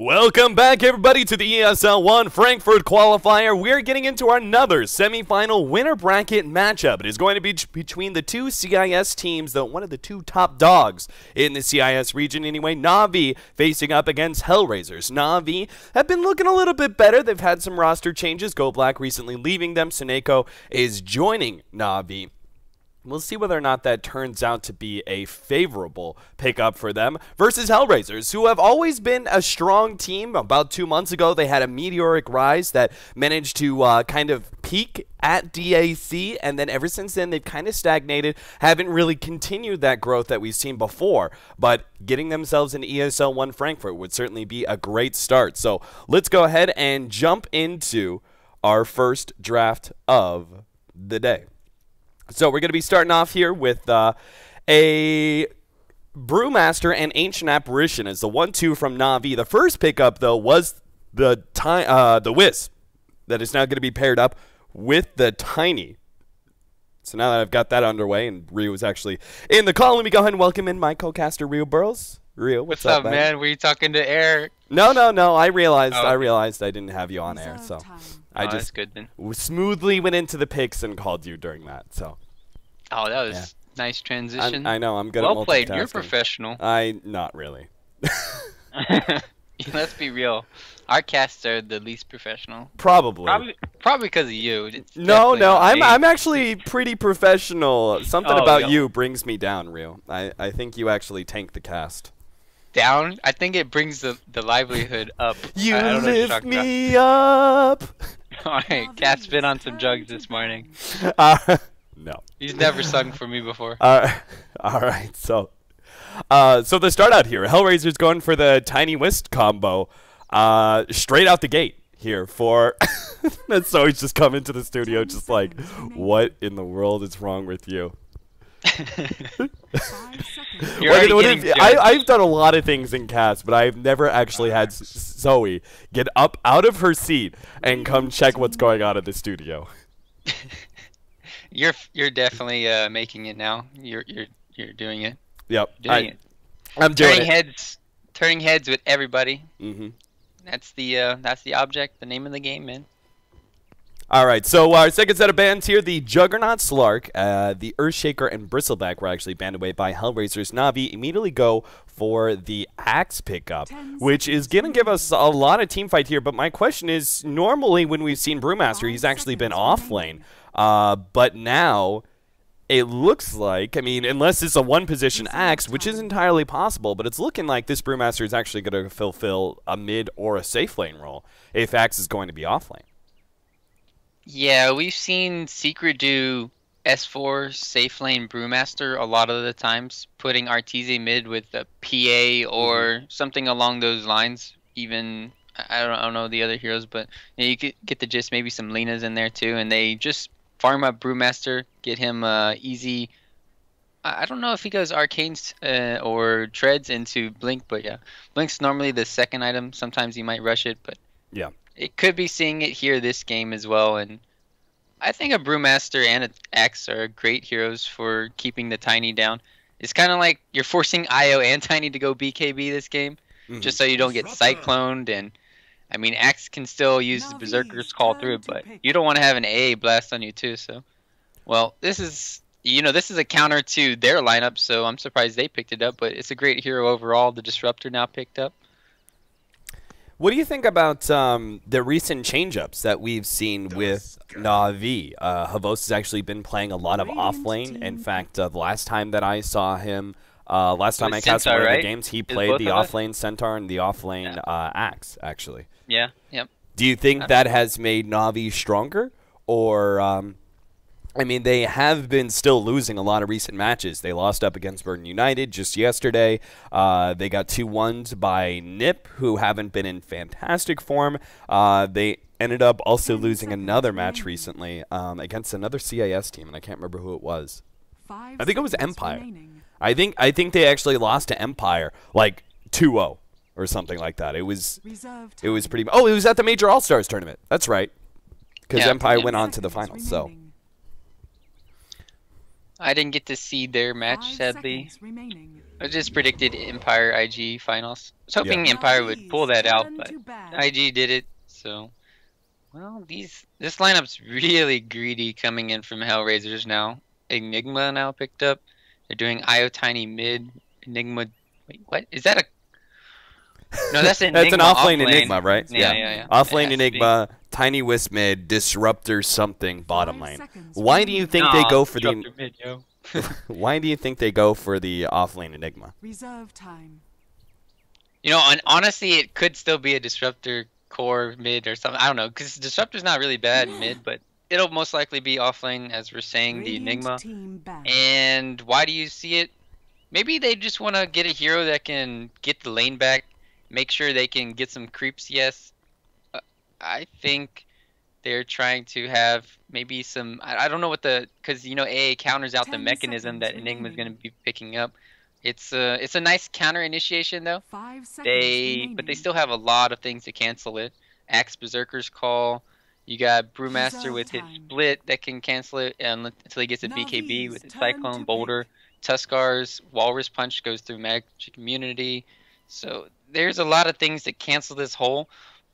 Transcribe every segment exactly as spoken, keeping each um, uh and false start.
Welcome back, everybody, to the E S L One Frankfurt qualifier. We're getting into another semi-final winner bracket matchup. It is going to be between the two C I S teams, the one of the two top dogs in the C I S region. Anyway, Na'Vi facing up against Hellraisers. Na'Vi have been looking a little bit better. They've had some roster changes. Goblak recently leaving them. Sonneiko is joining Na'Vi. We'll see whether or not that turns out to be a favorable pickup for them versus Hellraisers, who have always been a strong team. About two months ago, they had a meteoric rise that managed to uh, kind of peak at D A C, and then ever since then, they've kind of stagnated, haven't really continued that growth that we've seen before, but getting themselves into E S L One Frankfurt would certainly be a great start. So let's go ahead and jump into our first draft of the day. So we're going to be starting off here with uh, a Brewmaster and Ancient Apparition as the one two from Na'Vi. The first pickup, though, was the ti uh, the Wisp that is now going to be paired up with the Tiny. So now that I've got that underway, and Rio is actually in the call, let me go ahead and welcome in my co-caster, Rioburlz. Rio, what's, what's up, man? man? Were you talking to Eric? No, no, no. I realized, oh. I realized I didn't have you on air, so time. I oh, just good, then. smoothly went into the picks and called you during that. So, oh, that was yeah. nice transition. I'm, I know. I'm good. Well at played. You're professional. I not really. Let's be real. Our casts are the least professional. Probably. Probably, probably because of you. It's no, no. I'm, I'm actually pretty professional. Something oh, about yo. you brings me down, Rio. I, I think you actually tanked the cast. Down, I think it brings the the livelihood up. You I, I don't lift know me about. up. All right, Cat's been on some drugs this morning. Uh, no, he's never sung for me before. Uh, all right, so, uh, so the start out here, Hellraiser's going for the Tiny Wisp combo, uh, straight out the gate here for. And so he's just come into the studio, just like, what in the world is wrong with you? What, what is, I, I've done a lot of things in cast, but I've never actually had Zoe get up out of her seat and come check what's going on in the studio. You're you're definitely uh, making it now. You're you're you're doing it. Yep, doing I, it. I'm doing turning it. heads, turning heads with everybody. Mm-hmm. That's the uh, that's the object, the name of the game, man. All right, so our second set of bans here, the Juggernaut, Slark, uh, the Earthshaker, and Bristleback were actually banned away by Hellraisers. Na'Vi immediately go for the Axe pickup, which is going to give us a lot of teamfight here. But my question is, normally when we've seen Brewmaster, he's actually been off lane. Uh, but now it looks like, I mean, unless it's a one-position Axe, which is entirely possible, but it's looking like this Brewmaster is actually going to fulfill a mid or a safe lane role if Axe is going to be off lane. Yeah, we've seen Secret do S four, safe lane, Brewmaster a lot of the times, putting Artizy mid with a P A or mm-hmm. something along those lines. Even, I don't, I don't know the other heroes, but you know, you could get the gist, maybe some Lena's in there too, and they just farm up Brewmaster, get him uh, easy. I don't know if he goes Arcanes uh, or Treads into Blink, but yeah. Blink's normally the second item. Sometimes he might rush it, but yeah. It could be seeing it here this game as well, and I think a Brewmaster and an Axe are great heroes for keeping the Tiny down. It's kind of like you're forcing I O and Tiny to go B K B this game, mm-hmm. just so you don't get cycloned. And I mean, Axe can still use the Berserker's Call through, but you don't want to have an A A blast on you too. So, well, this is you know this is a counter to their lineup, so I'm surprised they picked it up. But it's a great hero overall. The Disruptor now picked up. What do you think about um, the recent change-ups that we've seen with Na'Vi? Uh, Havos has actually been playing a lot of off-lane. In fact, uh, the last time that I saw him, uh, last time I cast one of the games, he played the off-lane Centaur and the off-lane yeah. uh, Axe, actually. Yeah, yep. Do you think that has made Na'Vi stronger? Or, um, I mean, they have been still losing a lot of recent matches. They lost up against Burden United just yesterday. Uh, they got two ones by Nip, who haven't been in fantastic form. Uh, they ended up also losing another match recently um, against another C I S team, and I can't remember who it was. I think it was Empire. I think I think they actually lost to Empire like two zero or something like that. It was it was pretty. Oh, it was at the Major All Stars tournament. That's right, because yeah, Empire yeah. went on to the finals. So. I didn't get to see their match, sadly. I just predicted Empire I G finals. I was hoping yeah. Empire would pull that out, but I G did it, so... Well, these this lineup's really greedy coming in from Hellraisers now. Enigma now picked up. They're doing IoTiny mid. Enigma... Wait, what? Is that a... No, that's an Enigma. That's an offlane off Enigma, right? Yeah, yeah, yeah. yeah. Offlane Enigma, Tiny Wisp mid, Disruptor something, bottom lane. Why do you think no, they go for the... Mid, yo. Why do you think they go for the offlane Enigma? Reserve time. You know, and honestly, it could still be a Disruptor core mid or something. I don't know, because Disruptor's not really bad yeah. mid, but it'll most likely be offlane, as we're saying, Brilliant the Enigma. Team back. And why do you see it? Maybe they just want to get a hero that can get the lane back, make sure they can get some creeps, yes. Uh, I think they're trying to have maybe some... I, I don't know what the... Because, you know, A A counters out the mechanism that Enigma's going to be picking up. It's a, it's a nice counter initiation, though. Five seconds they, but they still have a lot of things to cancel it. Axe Berserker's Call. You got Brewmaster with his Split that can cancel it until he gets a B K B with his Cyclone, Boulder. Tuskar's Walrus Punch goes through Magic Immunity. So... There's a lot of things that cancel this hole,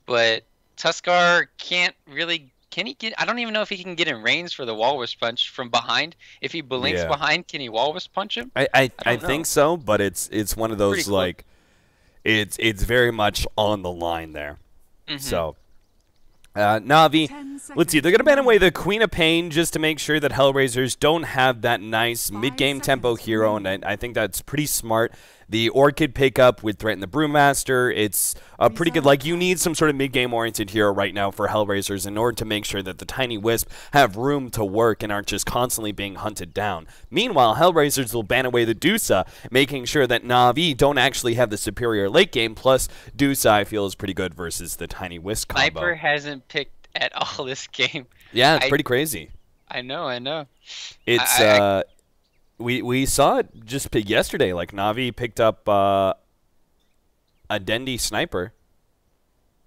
but Tuskar can't really. Can he get? I don't even know if he can get in range for the Walrus Punch from behind. If he blinks yeah. behind, can he Walrus Punch him? I I, I, I think so, but it's it's one of those cool. like, it's it's very much on the line there. Mm-hmm. So, uh, Na'Vi, let's see. They're gonna ban away the Queen of Pain just to make sure that Hellraisers don't have that nice Five mid-game tempo hero, and I, I think that's pretty smart. The Orchid pickup would threaten the Brewmaster. It's a pretty good, like, you need some sort of mid-game oriented hero right now for Hellraisers in order to make sure that the Tiny Wisp have room to work and aren't just constantly being hunted down. Meanwhile, Hellraisers will ban away the Dusa, making sure that Na'Vi don't actually have the superior late game, plus Dusa, I feel, is pretty good versus the Tiny Wisp combo. Sniper hasn't picked at all this game. Yeah, it's I, pretty crazy. I know, I know. It's, I, I, uh... We we saw it just yesterday. Like Na'Vi picked up uh, a Dendi sniper,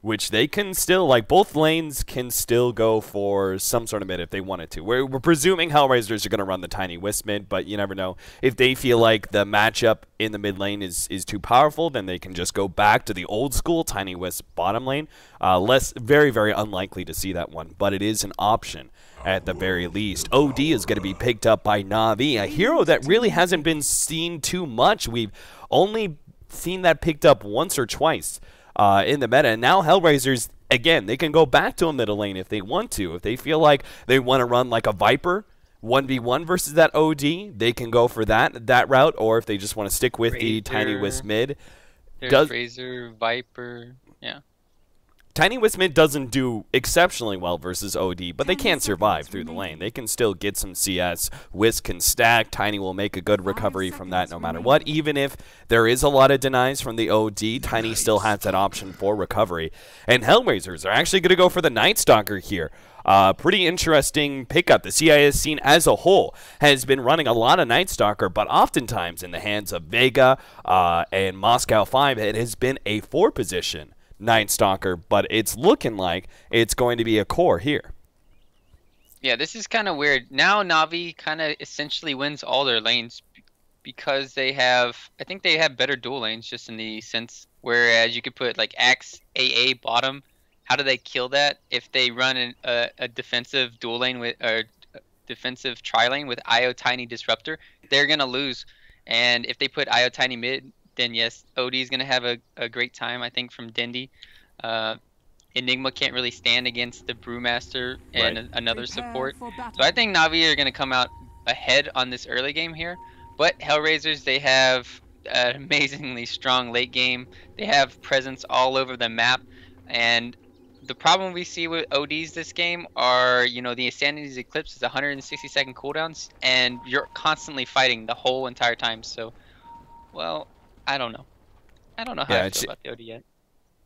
which they can still like. Both lanes can still go for some sort of mid if they wanted to. We're we're presuming Hellraisers are going to run the Tiny Wisp mid, but you never know. If they feel like the matchup in the mid lane is is too powerful, then they can just go back to the old school Tiny Wisp bottom lane. Uh, less very very unlikely to see that one, but it is an option. At the very least, O D is going to be picked up by Na'Vi, a hero that really hasn't been seen too much. We've only seen that picked up once or twice uh, in the meta. And now Hellraisers, again, they can go back to a middle lane if they want to. If they feel like they want to run like a Viper one v one versus that O D, they can go for that that route. Or if they just want to stick with Razor, the Tiny Wisp mid. Does Razor, Viper, yeah. Tiny Wisp mid doesn't do exceptionally well versus O D, but they can survive through the lane. They can still get some C S. Wisp can stack. Tiny will make a good recovery from that no matter what. Even if there is a lot of denies from the O D, Tiny still has that option for recovery. And Hellraisers are actually going to go for the Night Stalker here. Uh, pretty interesting pickup. The C I S scene as a whole has been running a lot of Night Stalker, but oftentimes in the hands of Vega uh, and Moscow five, it has been a four position Night Stalker, but it's looking like it's going to be a core here. Yeah, this is kind of weird. Now Na'Vi kind of essentially wins all their lanes because they have, I think they have better dual lanes just in the sense, whereas you could put like Axe, A A, bottom. How do they kill that? If they run an, a, a defensive dual lane with, or defensive tri lane with IoTiny Disruptor, they're going to lose. And if they put IoTiny mid, then yes, O D is going to have a, a great time, I think, from Dendi. Uh, Enigma can't really stand against the Brewmaster and right. a, another Prepare support. So I think Na'Vi are going to come out ahead on this early game here. But Hellraisers, they have an amazingly strong late game. They have presence all over the map. And the problem we see with O Ds this game are, you know, the Insanity's Eclipse is one hundred sixty second cooldowns, and you're constantly fighting the whole entire time. So, well... I don't know. I don't know how yeah, I feel about the O D yet.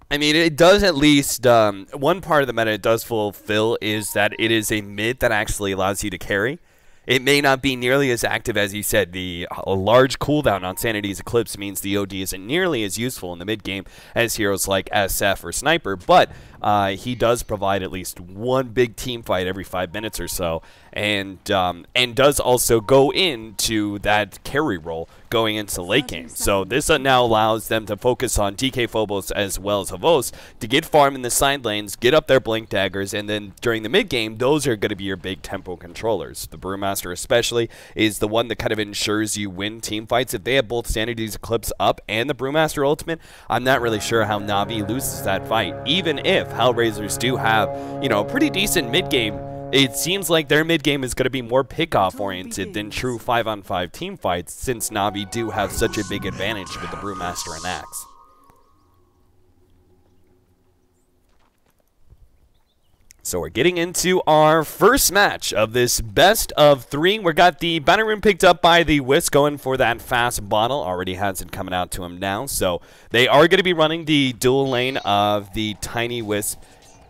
I mean, it does at least um, one part of the meta it does fulfill is that it is a mid that actually allows you to carry. It may not be nearly as active as you said. The a large cooldown on Sanity's Eclipse means the O D isn't nearly as useful in the mid game as heroes like S F or Sniper, but uh, he does provide at least one big team fight every five minutes or so, and um, and does also go into that carry role going into late game. So this now allows them to focus on D K Phobos as well as Havos to get farm in the side lanes, get up their blink daggers, and then during the mid game, those are going to be your big tempo controllers. The Brewmaster especially is the one that kind of ensures you win team fights. If they have both Sanity's Eclipse up and the Brewmaster ultimate, I'm not really sure how Na'Vi loses that fight. Even if Hellraisers do have, you know, a pretty decent mid game, it seems like their mid-game is going to be more pick-off-oriented than true five on five team fights, since Na'Vi do have such a big advantage with the Brewmaster and Axe. So we're getting into our first match of this best of three. We've got the banner room picked up by the Wisp, going for that fast bottle. Already has it coming out to him now. So they are going to be running the dual lane of the Tiny Wisp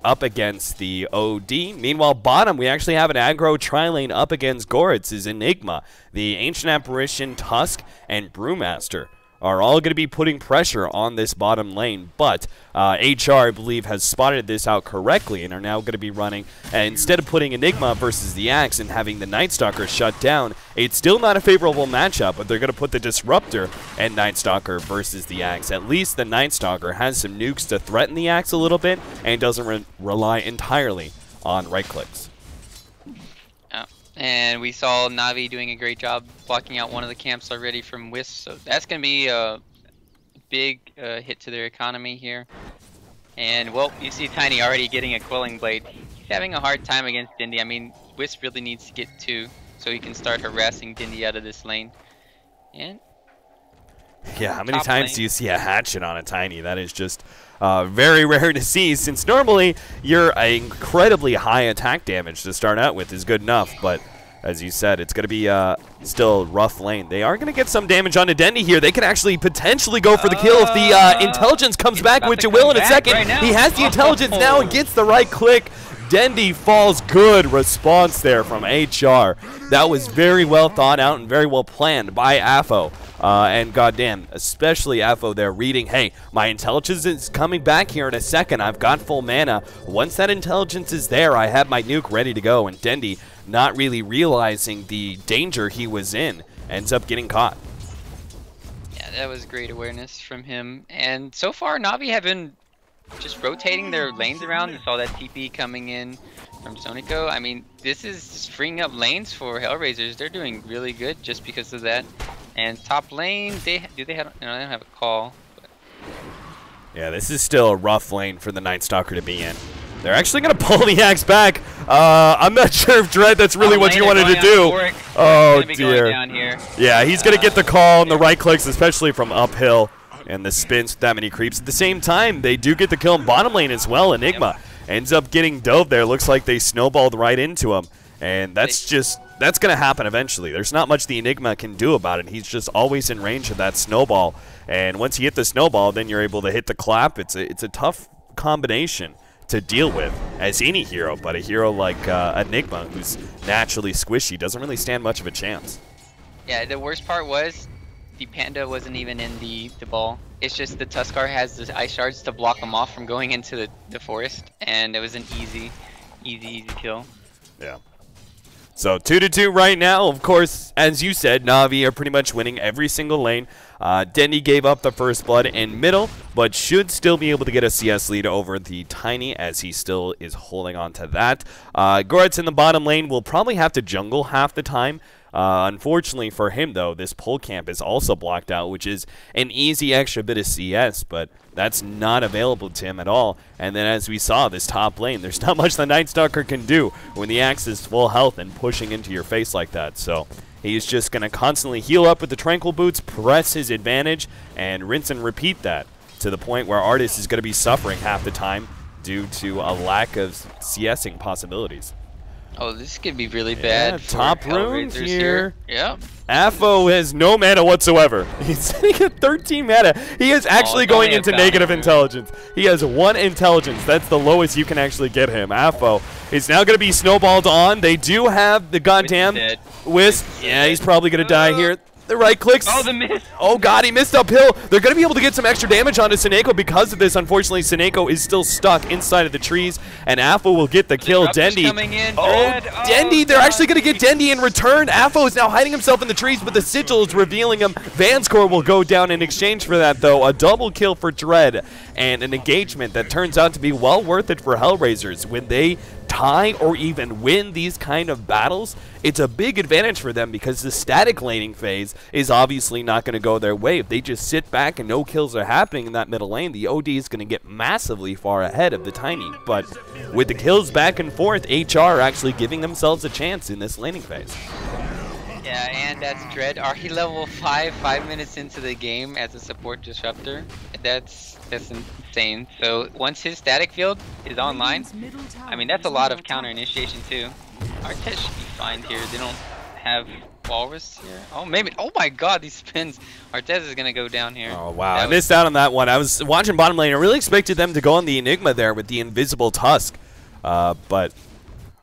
up against the O D. Meanwhile, bottom, we actually have an aggro tri-lane up against Goretz is Enigma. The Ancient Apparition, Tusk, and Brewmaster are all going to be putting pressure on this bottom lane, but uh, H R, I believe, has spotted this out correctly and are now going to be running. And instead of putting Enigma versus the Axe and having the Nightstalker shut down, it's still not a favorable matchup, but they're going to put the Disruptor and Nightstalker versus the Axe. At least the Nightstalker has some nukes to threaten the Axe a little bit and doesn't re rely entirely on right-clicks. And we saw Na'Vi doing a great job blocking out one of the camps already from Wisp, so that's going to be a big uh, hit to their economy here. And, well, you see Tiny already getting a Quelling Blade. He's having a hard time against Dendi. I mean, Wisp really needs to get two so he can start harassing Dendi out of this lane. And yeah, how many times lane. do you see a hatchet on a Tiny? That is just Uh, very rare to see, since normally your incredibly high attack damage to start out with is good enough, but as you said, it's going to be uh, still rough lane. They are going to get some damage onto Dendi here. They can actually potentially go for the kill if the uh, intelligence comes back, which it will in a second. Right, he has the intelligence now and gets the right click. Dendi falls. Good response there from H R. That was very well thought out and very well planned by Afo. Uh, and goddamn, especially Afo there reading, hey, my intelligence is coming back here in a second. I've got full mana. Once that intelligence is there, I have my nuke ready to go. And Dendi, not really realizing the danger he was in, ends up getting caught. Yeah, that was great awareness from him. And so far, Na'Vi have been just rotating their lanes around. We saw that T P coming in from Sonneiko. I mean, this is just freeing up lanes for Hellraisers. They're doing really good just because of that. And top lane, they do they have? No, they don't have a call. But yeah, this is still a rough lane for the Nightstalker to be in. They're actually going to pull the Axe back. Uh, I'm not sure if Dread, that's really what you wanted to do. Fork. Oh, dear. Down here. Yeah, he's going to uh, get the call and the right clicks, especially from uphill. And the spins with that many creeps. At the same time, they do get the kill in bottom lane as well. Enigma yep. ends up getting dove there. Looks like they snowballed right into him. And that's they, just, that's going to happen eventually. There's not much the Enigma can do about it. He's just always in range of that snowball. And once you hit the snowball, then you're able to hit the clap. It's a, it's a tough combination to deal with as any hero. But a hero like uh, Enigma, who's naturally squishy, doesn't really stand much of a chance. Yeah, the worst part was the Panda wasn't even in the, the ball. It's just the Tuskar has the ice shards to block him off from going into the, the forest, and it was an easy, easy, easy kill. Yeah. So two to two right now. Of course, as you said, Na'Vi are pretty much winning every single lane. Uh, Dendi gave up the first blood in middle, but should still be able to get a C S lead over the Tiny, as he still is holding on to that. Uh, Goretz in the bottom lane will probably have to jungle half the time. Uh, unfortunately for him, though, this pole camp is also blocked out, which is an easy extra bit of C S, but that's not available to him at all. And then, as we saw, this top lane, there's not much the Nightstalker can do when the Axe is full health and pushing into your face like that. So he's just going to constantly heal up with the Tranquil Boots, press his advantage, and rinse and repeat that to the point where Artez is going to be suffering half the time due to a lack of CSing possibilities. Oh, this could be really yeah, bad. For top room here. here. Yep. Afo has no mana whatsoever. He's sitting at thirteen mana. He is actually oh, going into negative him. intelligence. He has one intelligence. That's the lowest you can actually get him. Afo is now going to be snowballed on. They do have the goddamn Wisp. Yeah, he's probably going to die here. The right clicks. Oh, the miss. Oh, God, he missed uphill. They're going to be able to get some extra damage onto Sonneiko because of this. Unfortunately, Sonneiko is still stuck inside of the trees, and Afo will get the kill. Dendi. In, oh, oh, Dendi. They're God. actually going to get Dendi in return. Afo is now hiding himself in the trees, but the sigil is revealing him. Vanskor will go down in exchange for that, though. A double kill for Dread and an engagement that turns out to be well worth it for Hellraisers. When they tie or even win these kind of battles, it's a big advantage for them because the static laning phase is obviously not going to go their way. If they just sit back and no kills are happening in that middle lane, the O D is going to get massively far ahead of the Tiny. But with the kills back and forth, H R are actually giving themselves a chance in this laning phase. Yeah, and that's Dread. Are he level five, five minutes into the game as a support disruptor? That's that's insane. So once his static field is online, I mean, that's a lot of counter initiation too. Artez should be fine here. They don't have Walrus here. Oh, maybe. Oh my God, these spins. Artez is gonna go down here. Oh wow, that I missed out on that one. I was watching bottom lane. I really expected them to go on the Enigma there with the invisible tusk, uh, but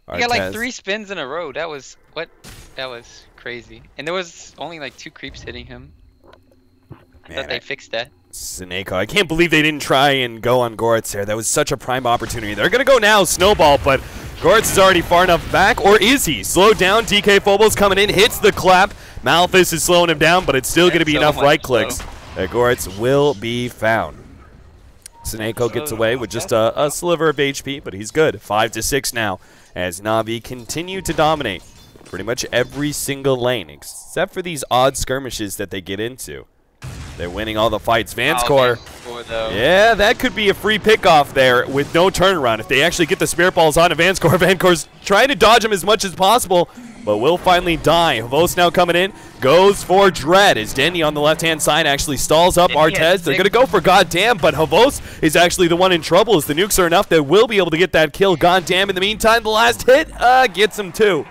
Artez. You got like three spins in a row. That was what? That was crazy. And there was only like two creeps hitting him. I Man, thought they I, fixed that. Sonneiko, I can't believe they didn't try and go on Goretz there. That was such a prime opportunity. They're gonna go now, Snowball, but Goretz is already far enough back, or is he? Slowed down, D K Phobos coming in, hits the clap. Malphus is slowing him down, but it's still going to be enough right clicks that Goretz will be found. Sonneiko gets away with just a, a sliver of H P, but he's good. five to six now as Na'Vi continue to dominate pretty much every single lane, except for these odd skirmishes that they get into. They're winning all the fights. Vanskor. Oh, yeah, that could be a free pickoff there with no turnaround. If they actually get the spirit balls onto Vanskor, Vanskor's trying to dodge him as much as possible, but will finally die. Havos now coming in. Goes for Dread as Dendi on the left-hand side actually stalls up Artez. They're going to go for Goddamn, but Havos is actually the one in trouble as the nukes are enough that will be able to get that kill. Goddamn, in the meantime, the last hit uh, gets him too.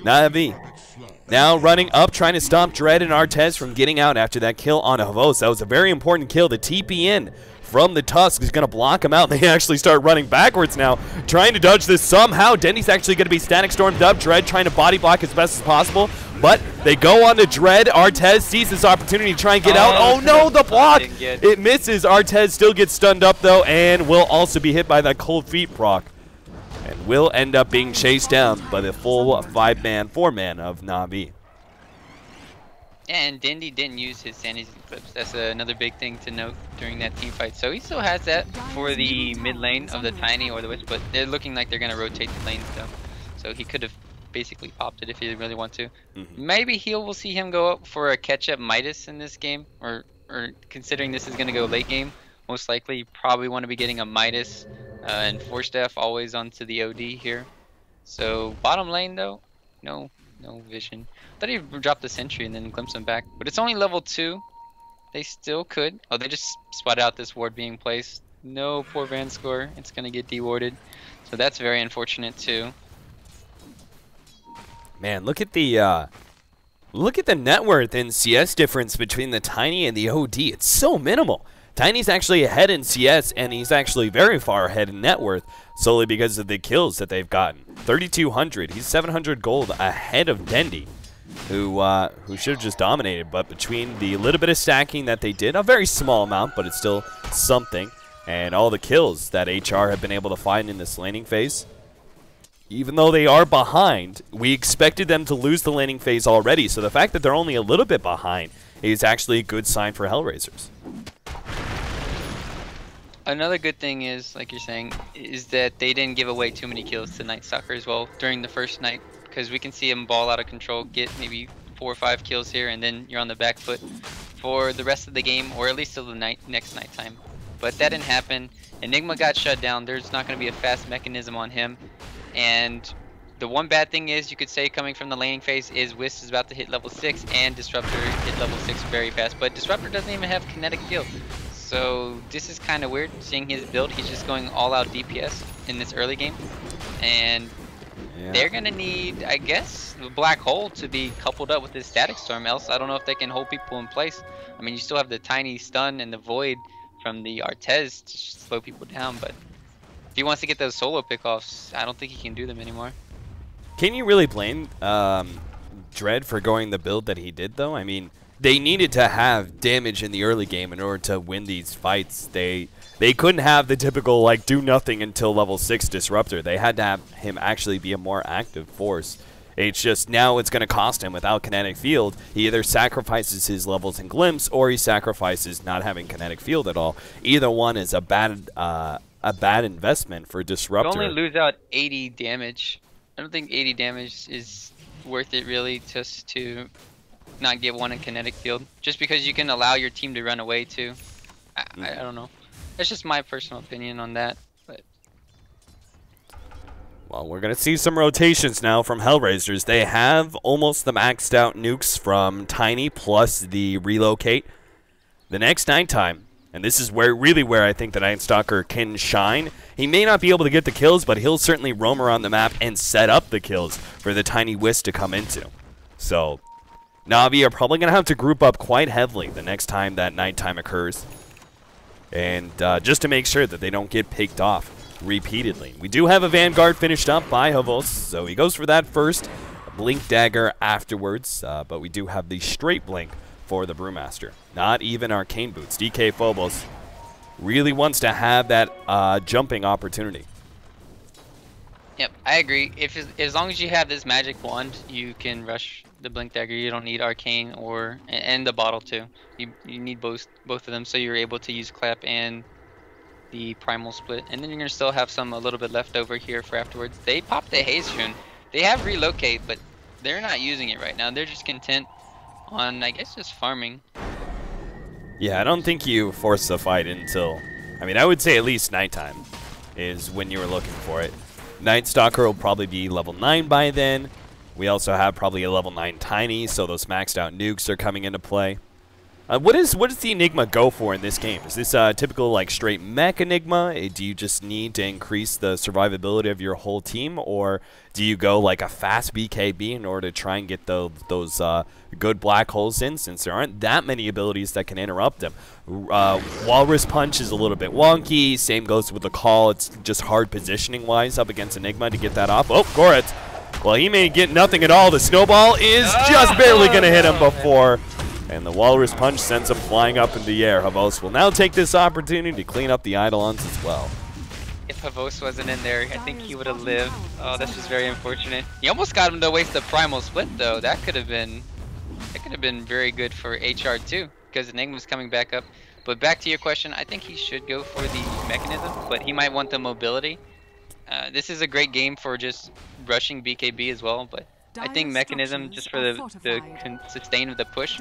Na'Vi now running up, trying to stop Dread and Artez from getting out after that kill on Havos. That was a very important kill. The T P in from the Tusk is going to block him out. They actually start running backwards now, trying to dodge this somehow. Dendi's actually going to be static stormed up. Dread trying to body block as best as possible, but they go on to Dread. Artez sees this opportunity to try and get oh, out. Oh no, the block! It misses. Artez still gets stunned up though, and will also be hit by that cold feet proc. And will end up being chased down by the full five-man, four-man of Na'Vi. And Dendi didn't use his Sanity Clips. That's another big thing to note during that team fight. So he still has that for the mid lane of the Tiny or the Wisp, but they're looking like they're going to rotate the lanes though. So he could have basically opted if he really want to. Mm-hmm. Maybe he'll we'll see him go up for a catch-up Midas in this game, or or considering this is going to go late game. Most likely, you probably want to be getting a Midas uh, and four staff always onto the O D here. So bottom lane though, no, no vision. I thought he'd drop the sentry and then glimpse him back, but it's only level two. They still could. Oh, they just spotted out this ward being placed. No, poor Vanskor. It's gonna get dewarded. So that's very unfortunate too. Man, look at the. Uh look at the net worth and C S difference between the Tiny and the O D. It's so minimal. Tiny's actually ahead in C S, and he's actually very far ahead in net worth solely because of the kills that they've gotten. thirty-two hundred, he's seven hundred gold ahead of Dendi, who uh, who should have just dominated, but between the little bit of stacking that they did, a very small amount, but it's still something, and all the kills that H R have been able to find in this laning phase, even though they are behind, we expected them to lose the laning phase already, so the fact that they're only a little bit behind is actually a good sign for Hellraisers. Another good thing is, like you're saying, is that they didn't give away too many kills to Night Stalker as well during the first night, because we can see him ball out of control, get maybe four or five kills here, and then you're on the back foot for the rest of the game, or at least till the night next night time. But that didn't happen. Enigma got shut down. There's not going to be a fast mechanism on him. And the one bad thing is, you could say, coming from the laning phase is Wisp is about to hit level six, and Disruptor hit level six very fast. But Disruptor doesn't even have kinetic field. So this is kind of weird, seeing his build. He's just going all-out D P S in this early game. And yeah, they're going to need, I guess, the Black Hole to be coupled up with this Static Storm. Else, I don't know if they can hold people in place. I mean, you still have the Tiny stun and the Void from the Artez to slow people down. But if he wants to get those solo pickoffs, I don't think he can do them anymore. Can you really blame um, Dread for going the build that he did, though. I mean, they needed to have damage in the early game in order to win these fights. They they couldn't have the typical, like, do nothing until level six Disruptor. They had to have him actually be a more active force. It's just now it's going to cost him without Kinetic Field. He either sacrifices his levels and Glimpse, or he sacrifices not having Kinetic Field at all. Either one is a bad uh, a bad investment for Disruptor. You only lose out eighty damage. I don't think eighty damage is worth it, really, just to not get one in Kinetic Field. Just because you can allow your team to run away, too. I, mm. I, I don't know. That's just my personal opinion on that. Well, we're going to see some rotations now from Hellraisers. They have almost the maxed out nukes from Tiny plus the relocate. The next night time, and this is where really where I think the Night Stalker can shine. He may not be able to get the kills, but he'll certainly roam around the map and set up the kills for the Tiny Whisk to come into. So, Na'Vi are probably going to have to group up quite heavily the next time that nighttime occurs. And uh, just to make sure that they don't get picked off repeatedly. We do have a Vanguard finished up by Havos, so he goes for that first, a Blink Dagger afterwards, uh, but we do have the straight Blink for the Brewmaster. Not even Arcane Boots. D K Phobos really wants to have that uh, jumping opportunity. Yep, I agree. If as long as you have this Magic Wand, you can rush the Blink Dagger. You don't need Arcane or and the Bottle too. You, you need both, both of them, so you're able to use Clap and the Primal Split, and then you're gonna still have some a little bit left over here for afterwards. They pop the Haze Rune. They have Relocate, but they're not using it right now. They're just content on, I guess, just farming. Yeah, I don't think you force the fight until, I mean, I would say at least nighttime is when you were looking for it. Night Stalker will probably be level nine by then. We also have probably a level nine Tiny, so those maxed out nukes are coming into play. Uh, what is what does the Enigma go for in this game? Is this a uh, typical like straight mech Enigma? Do you just need to increase the survivability of your whole team, or do you go like a fast B K B in order to try and get the, those uh, good black holes in? Since there aren't that many abilities that can interrupt them, uh, Walrus Punch is a little bit wonky. Same goes with the Call. It's just hard positioning wise up against Enigma to get that off. Oh, Goretz. Well, he may get nothing at all. The snowball is just barely gonna hit him before. And the Walrus Punch sends him flying up in the air. Havos will now take this opportunity to clean up the Eidolons as well. If Havos wasn't in there, I think he would have lived. Oh, this was very unfortunate. He almost got him to waste the Primal Split, though. That could have been that could have been very good for H R, too, because Enigma's coming back up. But back to your question, I think he should go for the mechanism, but he might want the mobility. Uh, this is a great game for just rushing B K B as well, but I think mechanism just for the, the con sustain of the push.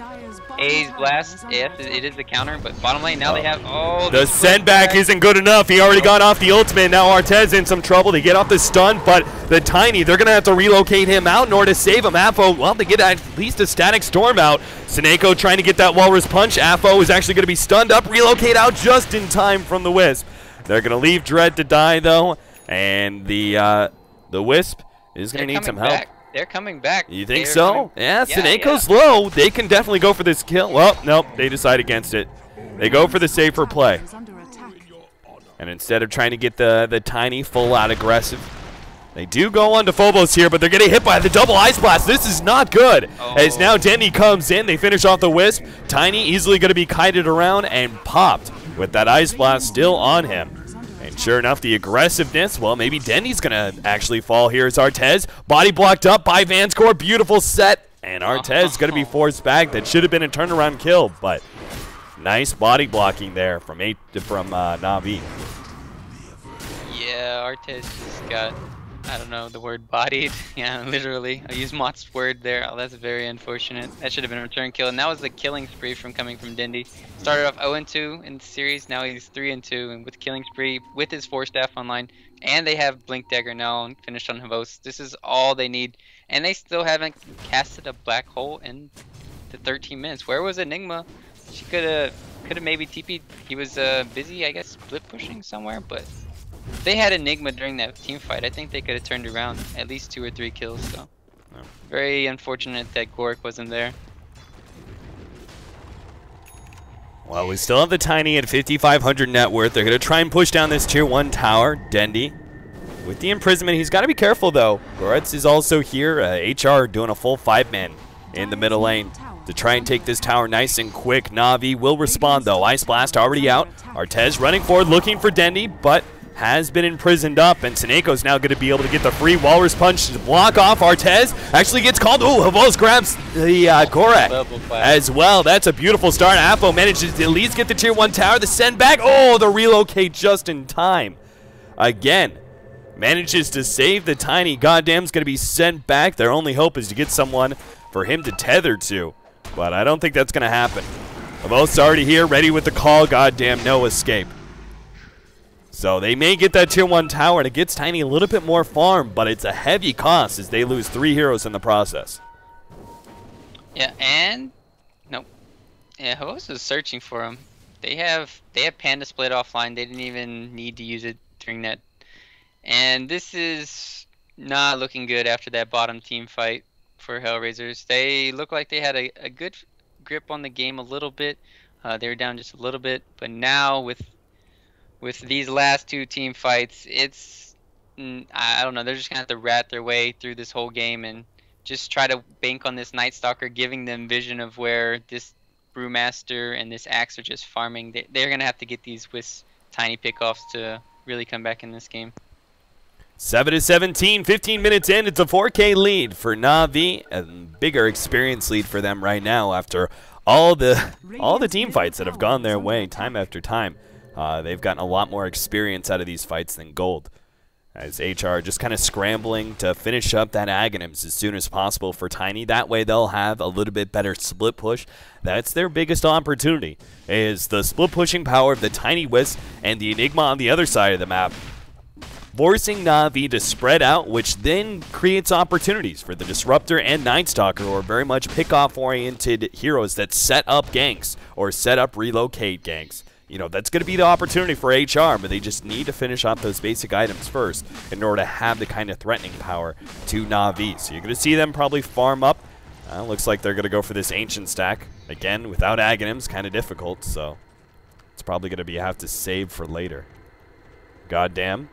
A's blast, yes, it is the counter, but bottom lane now they have all the send back isn't good enough. He already got off the ultimate. Now Artez in some trouble to get off the stun, but the Tiny, they're gonna have to relocate him out in order to save him. Afo, well, to get at least a static storm out. Sonneiko trying to get that Walrus Punch. Afo is actually gonna be stunned up, relocate out just in time from the Wisp. They're gonna leave Dread to die though, and the uh, the Wisp is gonna need some help. Back. They're coming back. You think They're so? Yeah, yeah, Soneiko's yeah. low. They can definitely go for this kill. Well, nope, they decide against it. They go for the safer play. And instead of trying to get the, the Tiny full-out aggressive, they do go on to Phobos here, but they're getting hit by the double Ice Blast. This is not good. Oh. As now Dendi comes in, they finish off the Wisp. Tiny easily going to be kited around and popped with that Ice Blast still on him. And sure enough, the aggressiveness, well, maybe Dendi's going to actually fall here as Artez. Body blocked up by Vanskor. Beautiful set. And Artez going to be forced back. That should have been a turnaround kill, but nice body blocking there from eight to, from uh, Na'Vi. Yeah, Artez just got, I don't know, the word bodied. Yeah, literally. I used Mott's word there. Oh, that's very unfortunate. That should have been a return kill. And that was the killing spree from coming from Dendi. Started off zero and two in the series. Now he's three and two and with killing spree with his four staff online. And they have Blink Dagger now and finished on Havos. This is all they need. And they still haven't casted a black hole in the thirteen minutes. Where was Enigma? She could have could have maybe T P'd. He was uh, busy, I guess, split pushing somewhere, but if they had Enigma during that team fight, I think they could have turned around at least two or three kills. So, no. Very unfortunate that Goretz wasn't there. Well, we still have the Tiny at fifty-five hundred net worth. They're going to try and push down this tier one tower. Dendi with the imprisonment. He's got to be careful, though. Goretz is also here. Uh, H R doing a full five-man in the middle lane to try and take this tower nice and quick. Na'Vi will respond, though. Ice Blast already out. Artez running forward, looking for Dendi, but has been imprisoned up, and Sonneiko's now going to be able to get the free Walrus Punch to block off. Artez actually gets called. Ooh, Havos grabs the uh, Goretz as well. That's a beautiful start. Afo manages to at least get the tier one tower, the send back. Oh, the relocate just in time. Again, manages to save the Tiny. Goddamn's going to be sent back. Their only hope is to get someone for him to tether to, but I don't think that's going to happen. Havos already here, ready with the call. Goddamn, no escape. So they may get that tier one tower, and it gets Tiny a little bit more farm, but it's a heavy cost as they lose three heroes in the process. Yeah, and nope. Yeah, Havos is searching for him. They have they have Panda split offline. They didn't even need to use it during that. And this is not looking good after that bottom team fight for Hellraisers. They look like they had a, a good grip on the game a little bit. Uh, they were down just a little bit, but now with With these last two team fights, it's, I don't know, they're just going to have to rat their way through this whole game and just try to bank on this Night Stalker, giving them vision of where this Brewmaster and this Axe are just farming. They're going to have to get these with Tiny pickoffs to really come back in this game. seven to seventeen, fifteen minutes in, it's a four K lead for Na'Vi, a bigger experience lead for them right now after all the, all the team fights that have gone their way time after time. Uh, they've gotten a lot more experience out of these fights than gold, as H R just kind of scrambling to finish up that Aghanims as soon as possible for Tiny. That way they'll have a little bit better split push. That's their biggest opportunity, is the split pushing power of the Tiny Wisp and the Enigma on the other side of the map, forcing Na'Vi to spread out, which then creates opportunities for the Disruptor and Nightstalker, who are very much pick-off-oriented heroes that set up ganks or set up relocate ganks. You know, that's going to be the opportunity for H R, but they just need to finish off those basic items first in order to have the kind of threatening power to Na'Vi. So you're going to see them probably farm up. Uh, looks like they're going to go for this Ancient stack. Again, without Aghanims, kind of difficult, so it's probably going to be have to save for later. Goddamn.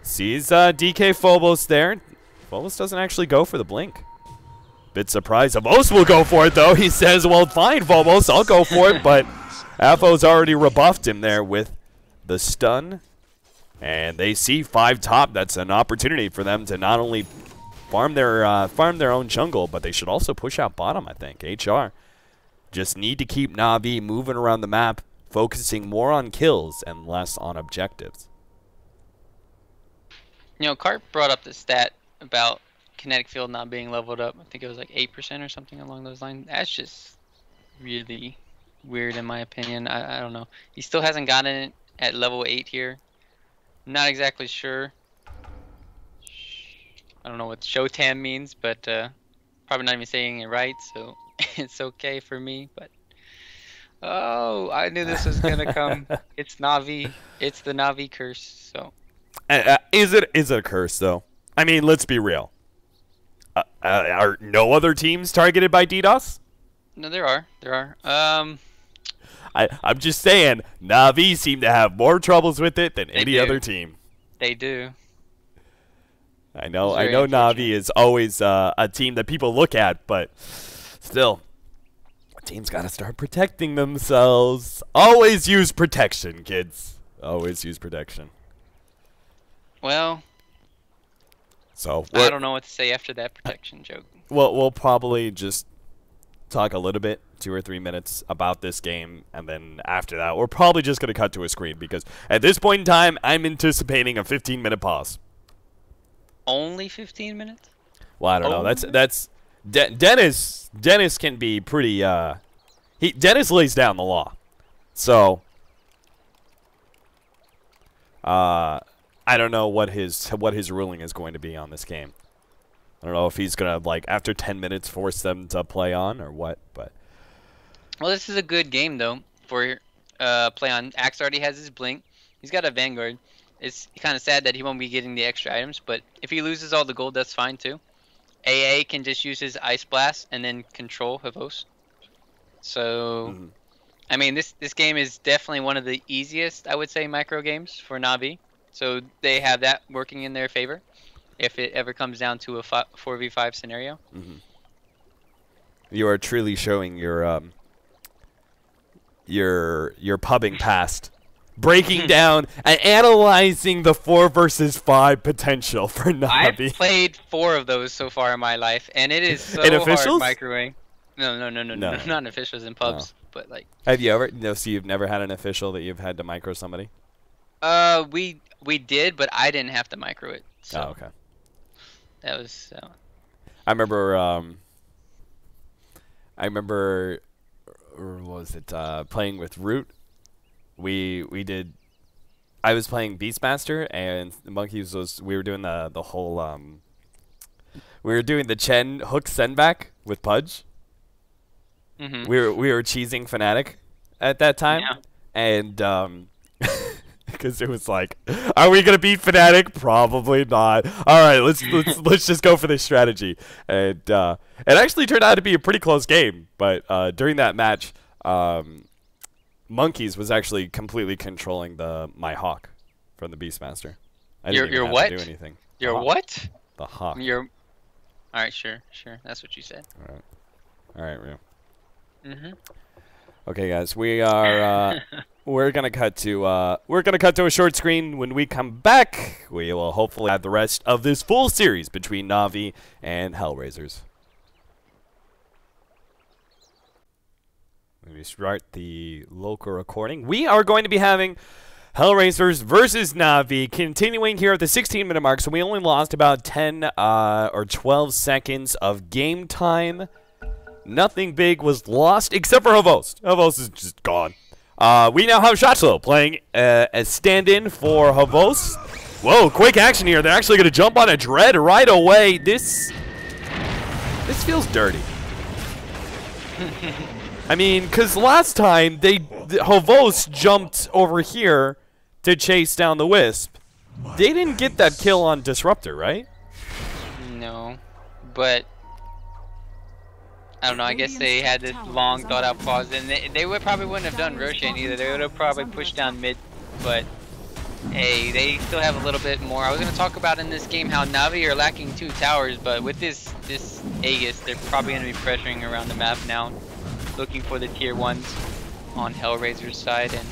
Sees uh, D K Phobos there. Phobos doesn't actually go for the blink. Bit surprised. Phobos will go for it, though. He says, well, fine, Phobos, I'll go for it, but Afo's already rebuffed him there with the stun, and they see five top. That's an opportunity for them to not only farm their uh, farm their own jungle, but they should also push out bottom, I think. H R just need to keep Na'Vi moving around the map, focusing more on kills and less on objectives. You know, Cart brought up the stat about kinetic field not being leveled up. I think it was like eight percent or something along those lines. That's just really weird in my opinion. I, I don't know. He still hasn't gotten it at level eight here. Not exactly sure. I don't know what Shotam means, but uh, probably not even saying it right, so it's okay for me. But oh, I knew this was gonna come. It's Na'Vi. It's the Na'Vi curse. So uh, is it is it a curse though? I mean, let's be real. Uh, uh, are no other teams targeted by DDoS? No, there are. There are. Um. I, I'm just saying, Na'Vi seem to have more troubles with it than any do. other team. They do. I know I know Na'Vi is always uh, a team that people look at, but still, a team's got to start protecting themselves. Always use protection, kids. Always use protection. Well, so I don't know what to say after that protection joke. Well, we'll probably just talk a little bit, two or three minutes about this game, and then after that we're probably just going to cut to a screen, because at this point in time I'm anticipating a fifteen minute pause. Only fifteen minutes? Well, I don't Only? know. That's that's De Dennis Dennis can be pretty uh he Dennis lays down the law. So uh I don't know what his what his ruling is going to be on this game. I don't know if he's going to, like, after ten minutes force them to play on or what, but well, this is a good game, though, for uh, play on. Axe already has his blink. He's got a Vanguard. It's kind of sad that he won't be getting the extra items, but if he loses all the gold, that's fine, too. A A can just use his Ice Blast and then control Havos. So, mm-hmm. I mean, this, this game is definitely one of the easiest, I would say, micro games for Na'Vi. So they have that working in their favor if it ever comes down to a four v five scenario. Mm-hmm. You are truly showing your um, your your pubbing past, breaking down and analyzing the four versus five potential for Na'Vi. I've played four of those so far in my life, and it is so in officials? Hard microwing. No, no, no, no, no, no, not in officials and pubs, no. But like. Have you ever? No, so you've never had an official that you've had to micro somebody. Uh, we we did, but I didn't have to micro it. So. Oh, okay. That was. Uh, I remember. Um, I remember, or was it uh, playing with Root? We we did. I was playing Beastmaster, and the monkeys was. We were doing the the whole. Um, we were doing the Chen hook send back with Pudge. Mm-hmm. We were we were cheesing Fnatic at that time, yeah. and um, because it was like, are we gonna beat Fnatic? Probably not. All right, let's let's let's just go for this strategy. And uh, it actually turned out to be a pretty close game. But uh, during that match, um, Monkeys was actually completely controlling the my hawk from the Beastmaster. I didn't your, even your have what? To do anything. Your hawk. What? The hawk. Your. All right, sure, sure. That's what you said. All right, all right, Rio. Mm-hmm. Okay, guys, we are uh, we're gonna cut to uh, we're gonna cut to a short screen. When we come back, we will hopefully have the rest of this full series between Na'Vi and Hellraisers. Let me start the local recording. We are going to be having Hellraisers versus Na'Vi continuing here at the sixteen minute mark. So we only lost about ten uh, or twelve seconds of game time. Nothing big was lost, except for Hobos. Hobos is just gone. Uh, we now have Shotzlo playing uh, as stand-in for Hobos. Whoa, quick action here. They're actually going to jump on a Dread right away. This this feels dirty. I mean, because last time, they the Hobos jumped over here to chase down the Wisp. They didn't get that kill on Disruptor, right? No, but... I don't know, I guess they had this long thought out pause, and they, they would probably wouldn't have done Roshan either. They would have probably pushed down mid, but hey, they still have a little bit more. I was going to talk about in this game how Na'Vi are lacking two towers, but with this this Aegis, they're probably going to be pressuring around the map now, looking for the tier ones on Hellraiser's side. And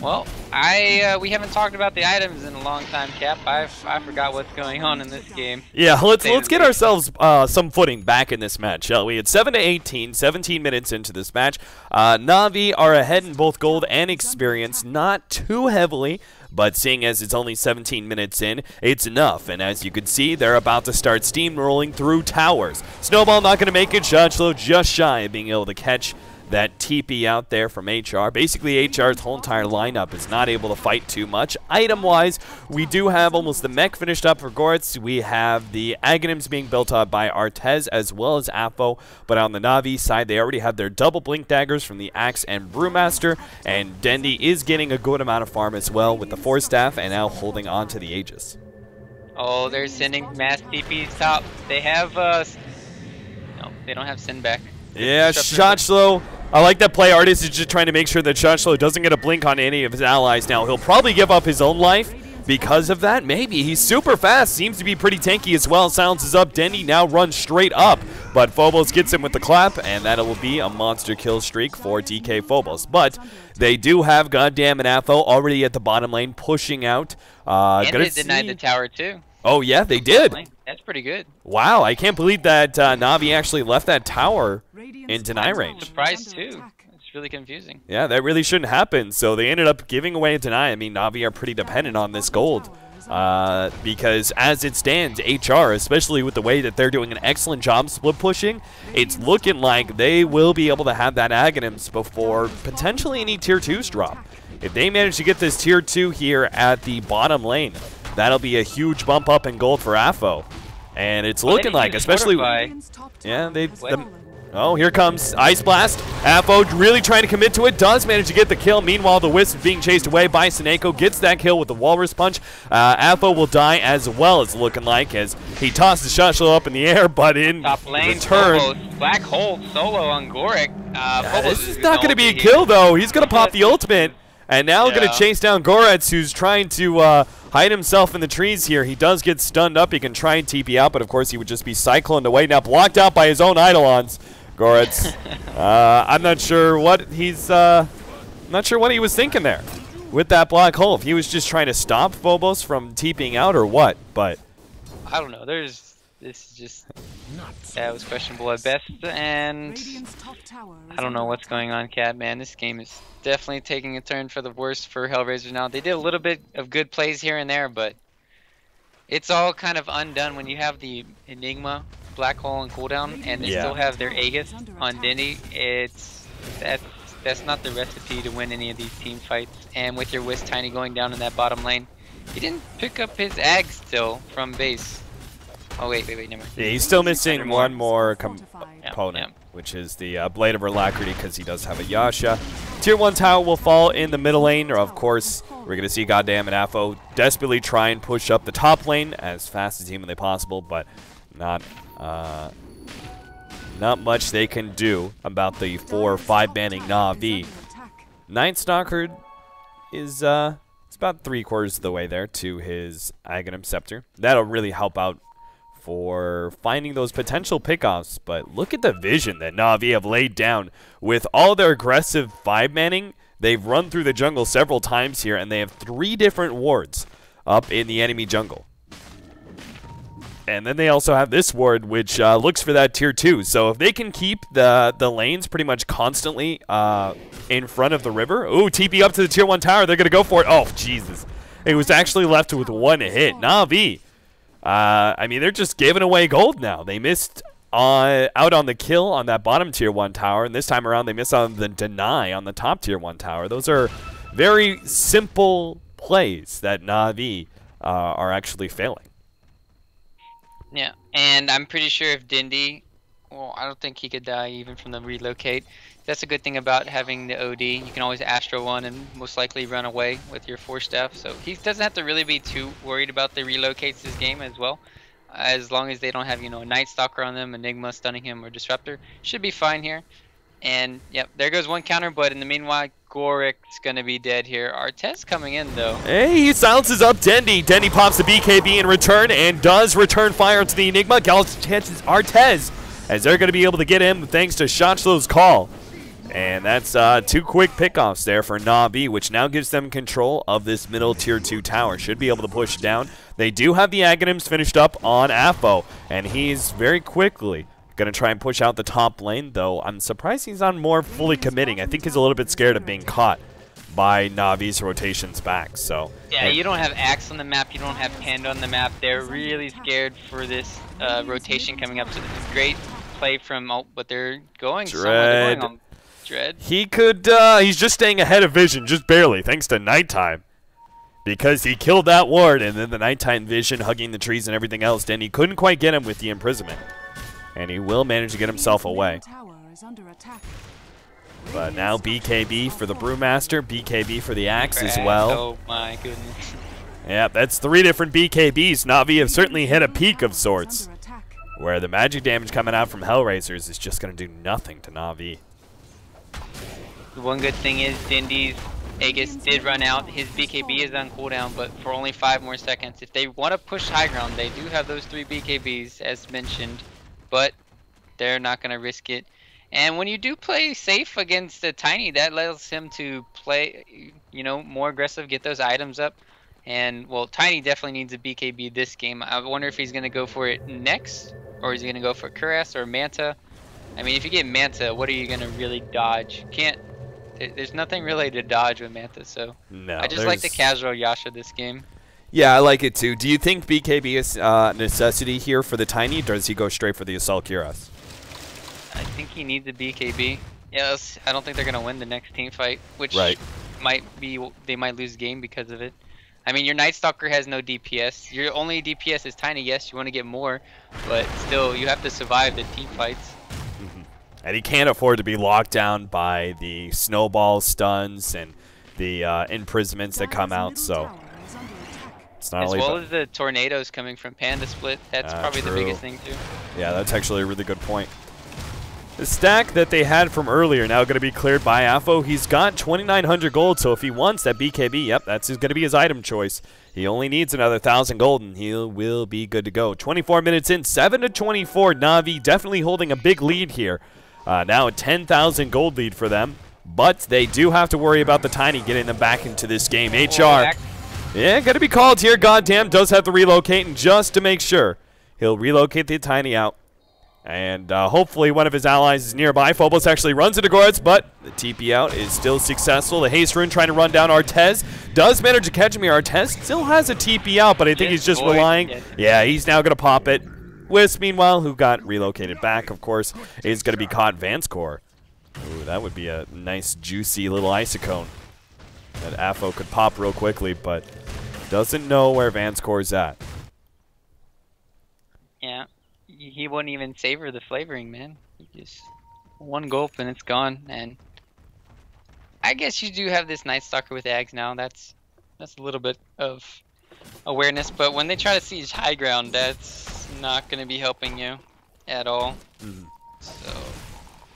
well, I uh, we haven't talked about the items in a long time, Cap. I I forgot what's going on in this game. Yeah, let's let's get ourselves uh, some footing back in this match, shall we? It's seven to eighteen, seventeen minutes into this match. Uh, Na'Vi are ahead in both gold and experience, not too heavily, but seeing as it's only seventeen minutes in, it's enough. And as you can see, they're about to start steamrolling through towers. Snowball not going to make it. Shotzlo just shy of being able to catch that T P out there from H R. Basically, H R's whole entire lineup is not able to fight too much. Item-wise, we do have almost the mech finished up for Goretz. We have the Aghanims being built up by Artez as well as Afo. But on the Na'Vi side, they already have their double blink daggers from the Axe and Brewmaster. And Dendi is getting a good amount of farm as well with the four staff and now holding on to the Aegis. Oh, they're sending mass T Ps top. They have... Uh... No, they don't have send back. Yeah, Shotzlo... I like that play. Artist is just trying to make sure that Shotzlo doesn't get a blink on any of his allies now. He'll probably give up his own life because of that. Maybe. He's super fast. Seems to be pretty tanky as well. Silences up. Dendi now runs straight up. But Phobos gets him with the clap, and that will be a monster kill streak for D K Phobos. But they do have goddamn an Afo already at the bottom lane pushing out. Uh, and they denied see. the tower too. Oh, yeah, they did. That's pretty good. Wow, I can't believe that uh, Na'Vi actually left that tower in deny range. Surprised too. It's really confusing. Yeah, that really shouldn't happen. So they ended up giving away a deny. I mean, Na'Vi are pretty dependent on this gold. Uh, because as it stands, H R, especially with the way that they're doing an excellent job split pushing, it's looking like they will be able to have that Aghanims before potentially any tier twos drop. If they manage to get this tier two here at the bottom lane, that'll be a huge bump up in gold for Afo. And it's well, looking like, especially... Yeah, they... The, oh, here comes Ice Blast. Afo really trying to commit to it. Does manage to get the kill. Meanwhile, the Wisp is being chased away by Sonneiko. Gets that kill with the Walrus Punch. Uh, Afo will die as well, it's looking like, as he tosses Shotzlo up in the air, but in Top lane, return... Phobos. Black hole solo on Gorik. Uh, yeah, this is not going to be a kill, though. He's going to pop the ultimate. And now yeah. going to chase down Goretz, who's trying to... Uh, hide himself in the trees here. He does get stunned up. He can try and T P out, but of course he would just be cycloned away. Now blocked out by his own Eidolons. Goretz. uh, I'm not sure what he's uh, not sure what he was thinking there with that black hole. If he was just trying to stop Phobos from TPing out or what, but I don't know. There's This is just, that was questionable at best, and I don't know what's going on, Cat, man. This game is definitely taking a turn for the worse for Hellraisers now. They did a little bit of good plays here and there, but it's all kind of undone when you have the Enigma, Black Hole, and cooldown, and they yeah. still have their Aegis on Dendi. It's, that's, that's not the recipe to win any of these team fights, and with your Whis Tiny going down in that bottom lane, he didn't pick up his ag still from base. Oh, wait, wait, wait, never mind. Yeah, he's still missing one more com yeah, opponent, yeah. which is the uh, Blade of Alacrity, because he does have a Yasha. Tier one tower will fall in the middle lane, or of course, we're going to see Goddamn and Afo desperately try and push up the top lane as fast as humanly possible, but not uh, not much they can do about the four or five banning Na'Vi. Night Stalker is uh, it's about three quarters of the way there to his Aghanim Scepter. That'll really help out for finding those potential pickoffs, but look at the vision that Na'Vi have laid down with all their aggressive five-manning. They've run through the jungle several times here, and they have three different wards up in the enemy jungle. And then they also have this ward, which uh, looks for that tier two. So if they can keep the, the lanes pretty much constantly uh, in front of the river. Ooh, T P up to the tier one tower. They're going to go for it. Oh, Jesus. It was actually left with one hit. Na'Vi. Uh, I mean, they're just giving away gold now. They missed uh, out on the kill on that bottom tier one tower, and this time around they missed on the deny on the top tier one tower. Those are very simple plays that Na'Vi uh, are actually failing. Yeah, and I'm pretty sure if Dendi, well, I don't think he could die even from the relocate. That's a good thing about having the O D. You can always Astro one and most likely run away with your four staff. So he doesn't have to really be too worried about the relocates this game as well. As long as they don't have, you know, a Night Stalker on them, Enigma stunning him, or Disruptor. Should be fine here. And, yep, there goes one counter, but in the meanwhile, Gorek's going to be dead here. Artez coming in, though. Hey, he silences up Dendi. Dendi pops the B K B in return and does return fire to the Enigma. Gals chances Artez, as they're going to be able to get him thanks to Shotzlo's call. And that's uh, two quick pickoffs there for Na'Vi, which now gives them control of this middle tier two tower. Should be able to push down. They do have the Aghanims finished up on Afo, and he's very quickly going to try and push out the top lane, though I'm surprised he's not more fully committing. I think he's a little bit scared of being caught by Na'Vi's rotations back. So yeah, you don't have Axe on the map. You don't have Panda on the map. They're really scared for this uh, rotation coming up. So this is great play from, oh, but they're going somewhere. They're going on. Dread. He could, uh, he's just staying ahead of vision, just barely, thanks to Nighttime. Because he killed that ward, and then the Nighttime vision hugging the trees and everything else, and he couldn't quite get him with the imprisonment. And he will manage to get himself away. But now B K B for the Brewmaster, B K B for the Axe as well. Oh my goodness. Yeah, that's three different B K Bs. Na'Vi have certainly hit a peak of sorts, where the magic damage coming out from Hellraisers is just going to do nothing to Na'Vi. The one good thing is Dendi's Aegis did run out. His B K B is on cooldown, but for only five more seconds. If they want to push high ground, they do have those three B K Bs as mentioned, but they're not going to risk it. And when you do play safe against the Tiny, that allows him to play, you know, more aggressive, get those items up. And, well, Tiny definitely needs a B K B this game. I wonder if he's going to go for it next, or is he going to go for Cuirass or Manta? I mean, if you get Manta, what are you going to really dodge? Can't. There's nothing really to dodge with Manta, so no, I just there's... like the casual Yasha this game. Yeah, I like it too. Do you think B K B is a uh, necessity here for the Tiny, or does he go straight for the Assault Cuirass? I think he needs a B K B. Yes, I don't think they're going to win the next team fight, which right. might be they might lose the game because of it. I mean, your Night Stalker has no D P S. Your only D P S is Tiny, yes, you want to get more, but still, you have to survive the team fights. And he can't afford to be locked down by the snowball stuns and the uh, imprisonments that come out, so it's not as only well as the tornadoes coming from Panda Split. That's uh, probably true. The biggest thing too. Yeah, that's actually a really good point. The stack that they had from earlier now going to be cleared by Afo. He's got twenty-nine hundred gold, so if he wants that B K B, yep, that's going to be his item choice. He only needs another one thousand gold, and he will be good to go. twenty-four minutes in, seven to twenty-four. Na'Vi definitely holding a big lead here. Uh, now a ten thousand gold lead for them, but they do have to worry about the Tiny getting them back into this game. H R, yeah, going to be called here. Goddamn, does have to relocate, and just to make sure, he'll relocate the Tiny out. And uh, hopefully one of his allies is nearby. Phobos actually runs into Goretz, but the T P out is still successful. The Haste Rune trying to run down Artez. Does manage to catch him here. Artez still has a T P out, but I think yes, he's just boy. relying. Yes. Yeah, he's now going to pop it. Wisp, meanwhile, who got relocated back, of course, is going to be caught. Vanskor. Ooh, that would be a nice, juicy little Isocone that Afo could pop real quickly, but doesn't know where Vanskor's at. Yeah. He wouldn't even savor the flavoring, man. He just one gulp and it's gone. And I guess you do have this Night Stalker with Ags now. That's that's a little bit of awareness, but when they try to siege high ground, that's not going to be helping you at all. Mm-hmm. So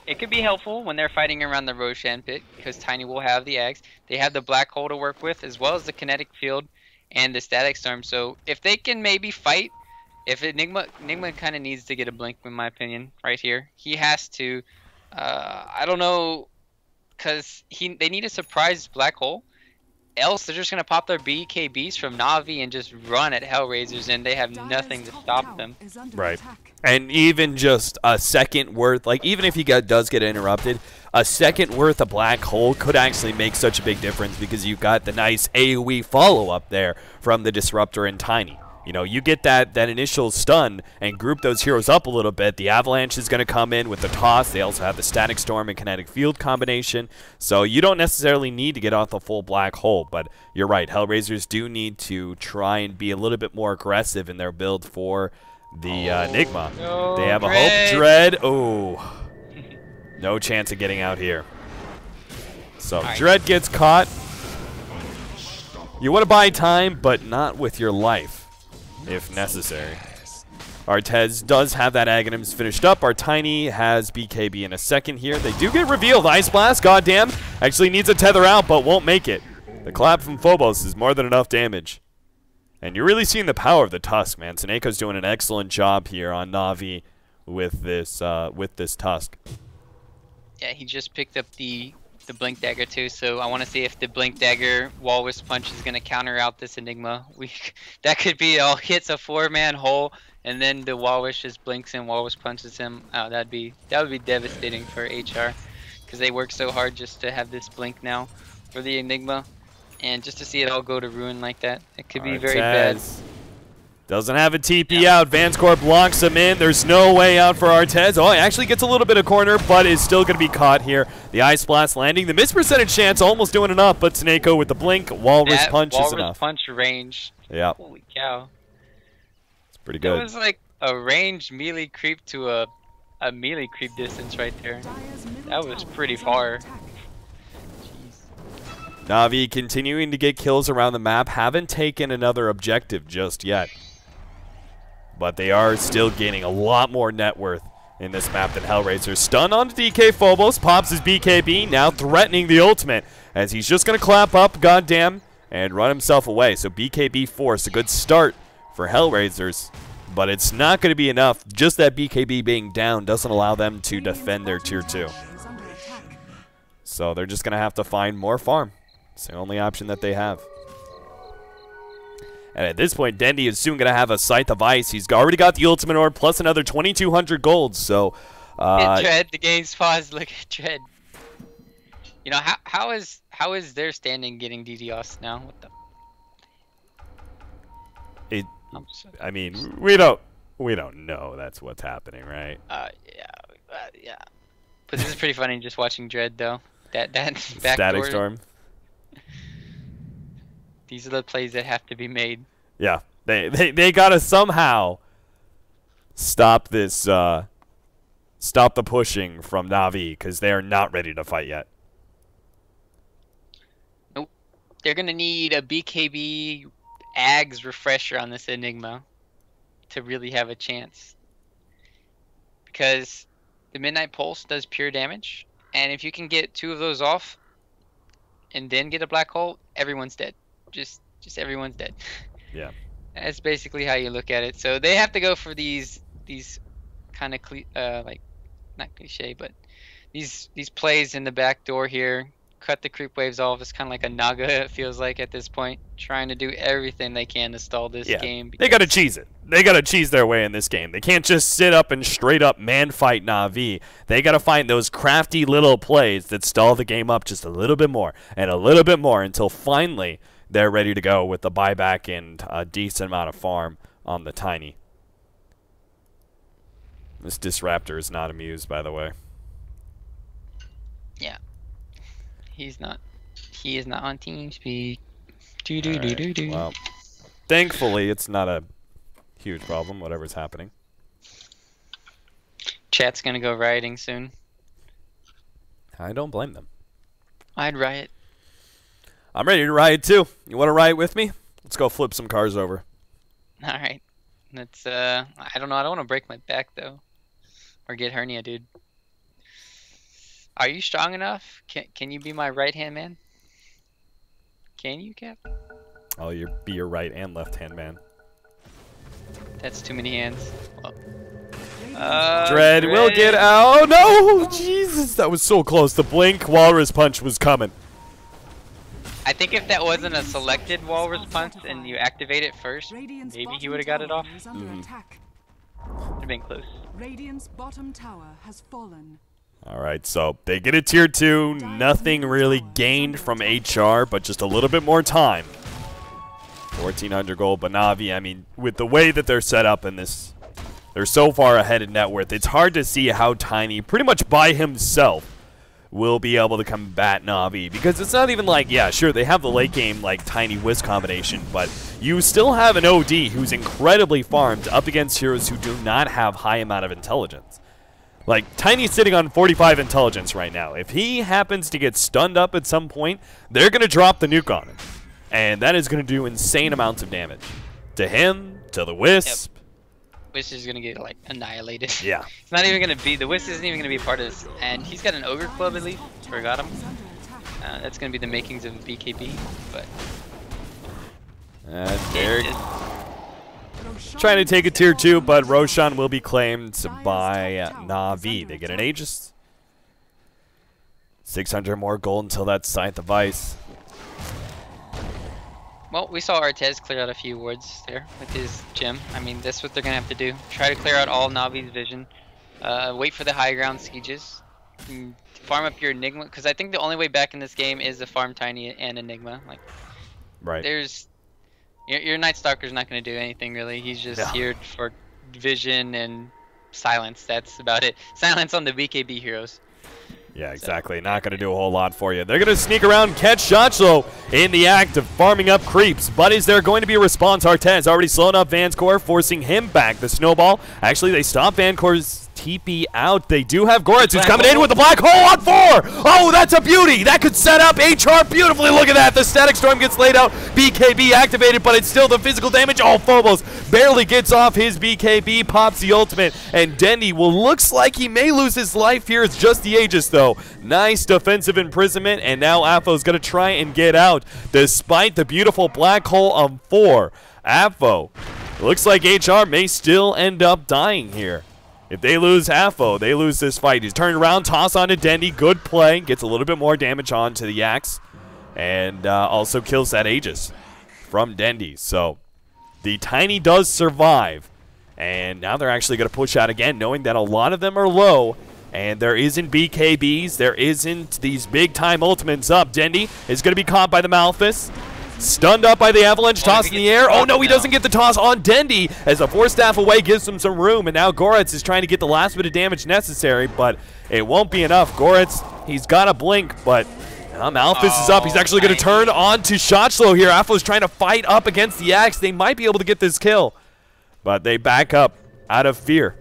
it could be helpful when they're fighting around the Roshan pit because Tiny will have the Ags. They have the Black Hole to work with as well as the Kinetic Field and the Static Storm. So if they can maybe fight. If Enigma, Enigma kind of needs to get a blink, in my opinion, right here. He has to. Uh, I don't know, because he they need a surprise Black Hole. Else, they're just going to pop their B K Bs from Na'Vi and just run at Hellraisers, and they have nothing to stop them. Right. And even just a second worth, like even if he got, does get interrupted, a second worth of Black Hole could actually make such a big difference because you've got the nice AoE follow-up there from the Disruptor and Tiny. You know, you get that, that initial stun and group those heroes up a little bit. The Avalanche is going to come in with the toss. They also have the Static Storm and Kinetic Field combination. So you don't necessarily need to get off the full Black Hole. But you're right, Hellraisers do need to try and be a little bit more aggressive in their build for the uh, Enigma. No, they have a hope. Dread. Oh, no chance of getting out here. So right. Dread gets caught. You want to buy time, but not with your life. If necessary. Artez does have that Aghanim's finished up. Our Tiny has B K B in a second here. They do get revealed. Ice Blast, goddamn. Actually needs a tether out, but won't make it. The clap from Phobos is more than enough damage. And you're really seeing the power of the Tusk, man. Soneiko's doing an excellent job here on Na'Vi with this uh, with this Tusk. Yeah, he just picked up the, the Blink Dagger too, so I want to see if the Blink Dagger Walrus Punch is going to counter out this Enigma. We, that could be all hits a four-man hole, and then the Walrus just blinks and Walrus punches him. Oh, that'd be that would be devastating for H R, because they work so hard just to have this blink now for the Enigma, and just to see it all go to ruin like that, it could all be right, very Taz. bad. Doesn't have a T P yeah. out. Vanskor blocks him in. There's no way out for Artez. Oh, he actually gets a little bit of corner, but is still going to be caught here. The Ice Blast landing. The miss percentage chance almost doing enough, but Sonneiko with the blink. Walrus that punch Walrus is enough. Punch range. Yeah. Holy cow. It's pretty good. It was like a range melee creep to a, a melee creep distance right there. That was pretty far. Jeez. Na'Vi continuing to get kills around the map. Haven't taken another objective just yet. But they are still gaining a lot more net worth in this map than Hellraiser. Stun on D K Phobos, pops his B K B, now threatening the ultimate as he's just going to clap up, goddamn, and run himself away. So B K B force, a good start for Hellraisers, but it's not going to be enough. Just that B K B being down doesn't allow them to defend their tier two. So they're just going to have to find more farm. It's the only option that they have. And at this point, Dendi is soon going to have a Scythe of Ice. He's already got the ultimate orb plus another twenty-two hundred gold. So, uh, Dread, the game's paused. Look at Dread. You know how how is how is their standing getting DDoS now? What the? It. I mean, we don't we don't know that's what's happening, right? Uh, yeah, uh, yeah. But this is pretty funny just watching Dread though. That that Static Storm. These are the plays that have to be made. Yeah, they they, they gotta somehow stop this, uh, stop the pushing from Na'Vi because they are not ready to fight yet. Nope, they're gonna need a B K B Ags refresher on this Enigma to really have a chance. Because The Midnight Pulse does pure damage, and if you can get two of those off and then get a black hole, everyone's dead. Just just everyone's dead. Yeah. That's basically how you look at it. So they have to go for these these kind of uh, like not cliche, but these these plays in the back door here. Cut the creep waves off. It's kind of like a Naga, it feels like at this point, trying to do everything they can to stall this yeah. game. They gotta cheese it. They gotta cheese their way in this game. They can't just sit up and straight up man fight Na'Vi. They gotta find those crafty little plays that stall the game up just a little bit more and a little bit more until finally they're ready to go with the buyback and a decent amount of farm on the Tiny. This Disruptor is not amused, by the way. Yeah. He's not. He is not on TeamSpeak. Do do do do do. Well, thankfully, it's not a huge problem. Whatever's happening. Chat's gonna go rioting soon. I don't blame them. I'd riot. I'm ready to riot too. You want to riot with me? Let's go flip some cars over. All right. That's. Uh. I don't know. I don't want to break my back though, or get hernia, dude. Are you strong enough? Can can you be my right hand man? Can you, Cap? Oh, you be your right and left hand man. That's too many hands. Oh. Uh, Dread, Dread will get out. Oh, no! Oh. Jesus, that was so close. The blink Walrus Punch was coming. I think if that wasn't a selected Walrus Punch and you activate it first, maybe he would have got it off. Mm-hmm. Would have been close. Radiant's bottom tower has fallen. All right, so they get a tier two. Nothing really gained from H R, but just a little bit more time. fourteen hundred gold, but Na'Vi, I mean, with the way that they're set up in this, they're so far ahead in net worth, it's hard to see how Tiny, pretty much by himself, will be able to combat Na'Vi. Because it's not even like, yeah, sure, they have the late game, like, Tiny Whiz combination, but you still have an O D who's incredibly farmed up against heroes who do not have high amount of intelligence. Like, Tiny's sitting on forty-five intelligence right now. If he happens to get stunned up at some point, they're going to drop the nuke on him. And that is going to do insane amounts of damage. To him, to the Wisp. Yep. Wisp is going to get, like, annihilated. Yeah. It's not even going to be, the Wisp isn't even going to be part of this. And he's got an Ogre Club, at least. Forgot him. Uh, that's going to be the makings of a B K B, but... That's Derek. Trying to take a tier two, but Roshan will be claimed by Na'Vi. They get an Aegis. six hundred more gold until that Scythe of Ice. Well, we saw Artez clear out a few wards there with his gem. I mean, that's what they're going to have to do. Try to clear out all Na'Vi's vision. Uh, wait for the high ground sieges. Farm up your Enigma, because I think the only way back in this game is to farm Tiny and Enigma. Like, right. There's... Your, your Night Stalker's not going to do anything, really. He's just yeah. here for vision and silence. That's about it. Silence on the B K B heroes. Yeah, exactly. So. Not going to do a whole lot for you. They're going to sneak around, catch Shotzlo in the act of farming up creeps. But is there going to be a response? Artez already slowing up Vanskor, forcing him back. The snowball. Actually, they stop Vanskor's T P out. They do have Goretz, who's coming in with the black hole on four. Oh, that's a beauty. That could set up H R beautifully. Look at that. The static storm gets laid out. B K B activated, but it's still the physical damage. Oh, Phobos barely gets off his B K B, pops the ultimate, and Dendi, well, looks like he may lose his life here. It's just the Aegis, though. Nice defensive imprisonment, and now Afo's going to try and get out despite the beautiful black hole on four. Afo, looks like H R may still end up dying here. If they lose Afo, they lose this fight. He's turned around, toss onto Dendi. Good play. Gets a little bit more damage onto the Axe. And uh, also kills that Aegis from Dendi. So the Tiny does survive. And now they're actually going to push out again, knowing that a lot of them are low. And there isn't B K Bs. There isn't these big-time ultimates up. Dendi is going to be caught by the Malphus. Stunned up by the Avalanche, toss in the air. Oh, no, he doesn't get the toss on Dendi as a four staff away gives him some room. And now Goretz is trying to get the last bit of damage necessary, but it won't be enough. Goretz, he's got a blink, but now Malphus oh, is up. He's actually going to turn on to Shotzlo here. Afo's trying to fight up against the Axe. They might be able to get this kill, but they back up out of fear.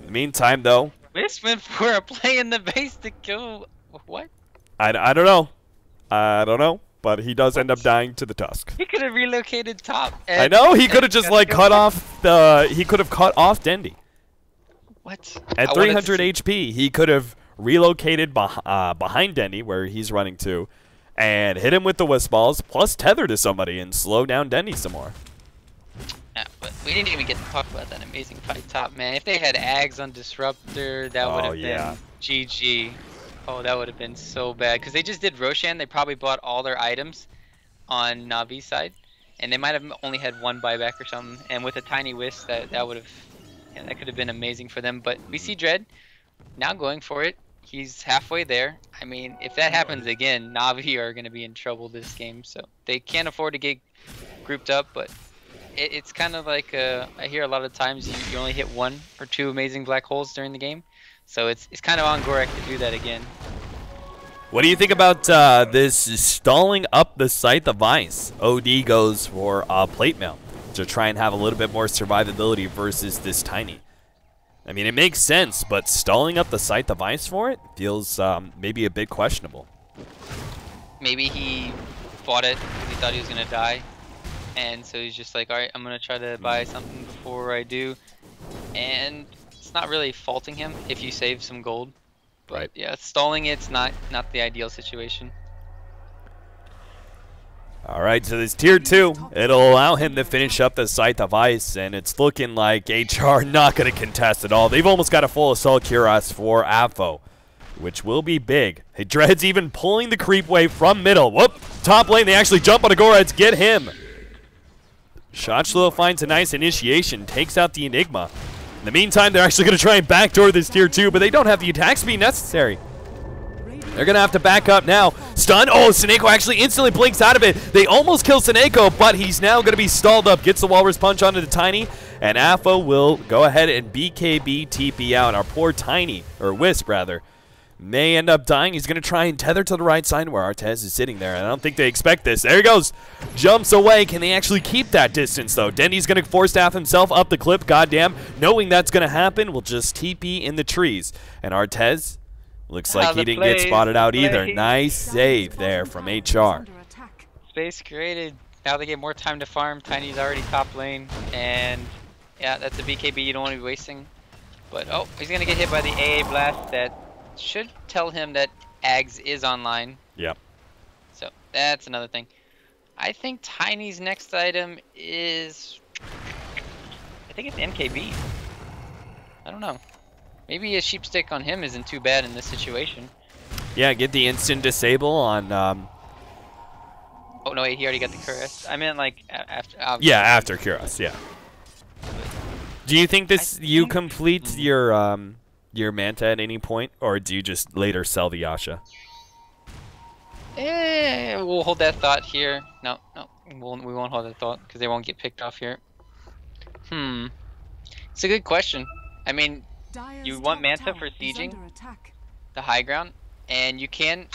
In the meantime, though. This went for a play in the base to kill. What? I, I don't know. I don't know. But he does end up dying to the Tusk. He could have relocated top. I know. He could have just, like, cut off the... He could have cut off Dendi. What? At three hundred H P, he could have relocated beh uh, behind Dendi, where he's running to, and hit him with the Wisp Balls, plus tether to somebody, and slow down Dendi some more. Yeah, but we didn't even get to talk about that amazing fight top, man. If they had Ags on Disruptor, that oh, would have yeah. been G G. Oh, that would have been so bad. Because they just did Roshan. They probably bought all their items on Na'Vi's side. And they might have only had one buyback or something. And with a tiny whisk, that, that would have... Yeah, that could have been amazing for them. But we see Dread now going for it. He's halfway there. I mean, if that happens again, Na'Vi are going to be in trouble this game. So they can't afford to get grouped up, but it, it's kind of like uh, I hear a lot of times you, you only hit one or two amazing black holes during the game. So it's it's kind of on Goretz to do that again. What do you think about uh, this stalling up the Scythe of Ice? O D goes for uh, plate mail to try and have a little bit more survivability versus this Tiny. I mean, it makes sense, but stalling up the Scythe of Ice for it feels um, maybe a bit questionable. Maybe he fought it because he thought he was going to die. And so he's just like, all right, I'm going to try to buy something before I do. And it's not really faulting him if you save some gold. But right. yeah, stalling it's not, not the ideal situation. All right, so this tier two, it'll allow him to finish up the Scythe of Ice, and it's looking like H R not going to contest at all. They've almost got a full Assault Kuras for Afo, which will be big. Hey, Dread's even pulling the creep wave from middle. Whoop, top lane, they actually jump on Goretz, get him. Shotzlo finds a nice initiation, takes out the Enigma. In the meantime, they're actually going to try and backdoor this tier two, but they don't have the attack speed necessary. They're going to have to back up now. Stun. Oh, Sonneiko actually instantly blinks out of it. They almost kill Sonneiko, but he's now going to be stalled up. Gets the Walrus Punch onto the Tiny, and Afo will go ahead and B K B T P out. Our poor Tiny, or Wisp rather, may end up dying. He's going to try and tether to the right side where Artez is sitting there. I don't think they expect this. There he goes. Jumps away. Can they actually keep that distance, though? Dendi's going to force staff himself up the cliff. Goddamn. Knowing that's going to happen, we'll just T P in the trees. And Artez... Looks like he didn't get spotted out either. Nice save there from H R. Space created. Now they get more time to farm. Tiny's already top lane. And yeah, that's a B K B you don't want to be wasting. But oh, he's going to get hit by the A A blast. That should tell him that Ags is online. Yep. So that's another thing. I think Tiny's next item is... I think it's M K B. I don't know. Maybe a sheep stick on him isn't too bad in this situation. Yeah, get the instant disable on... Um... Oh, no, wait, he already got the Kuras. I meant, like, after... Obviously. Yeah, after Kuras, yeah. Do you think this... I you think complete mm-hmm. your um, your Manta at any point, or do you just later sell the Yasha? Eh, we'll hold that thought here. No, no, we'll, we won't hold that thought, because they won't get picked off here. Hmm. It's a good question. I mean... You want Manta for sieging the high ground, and you can,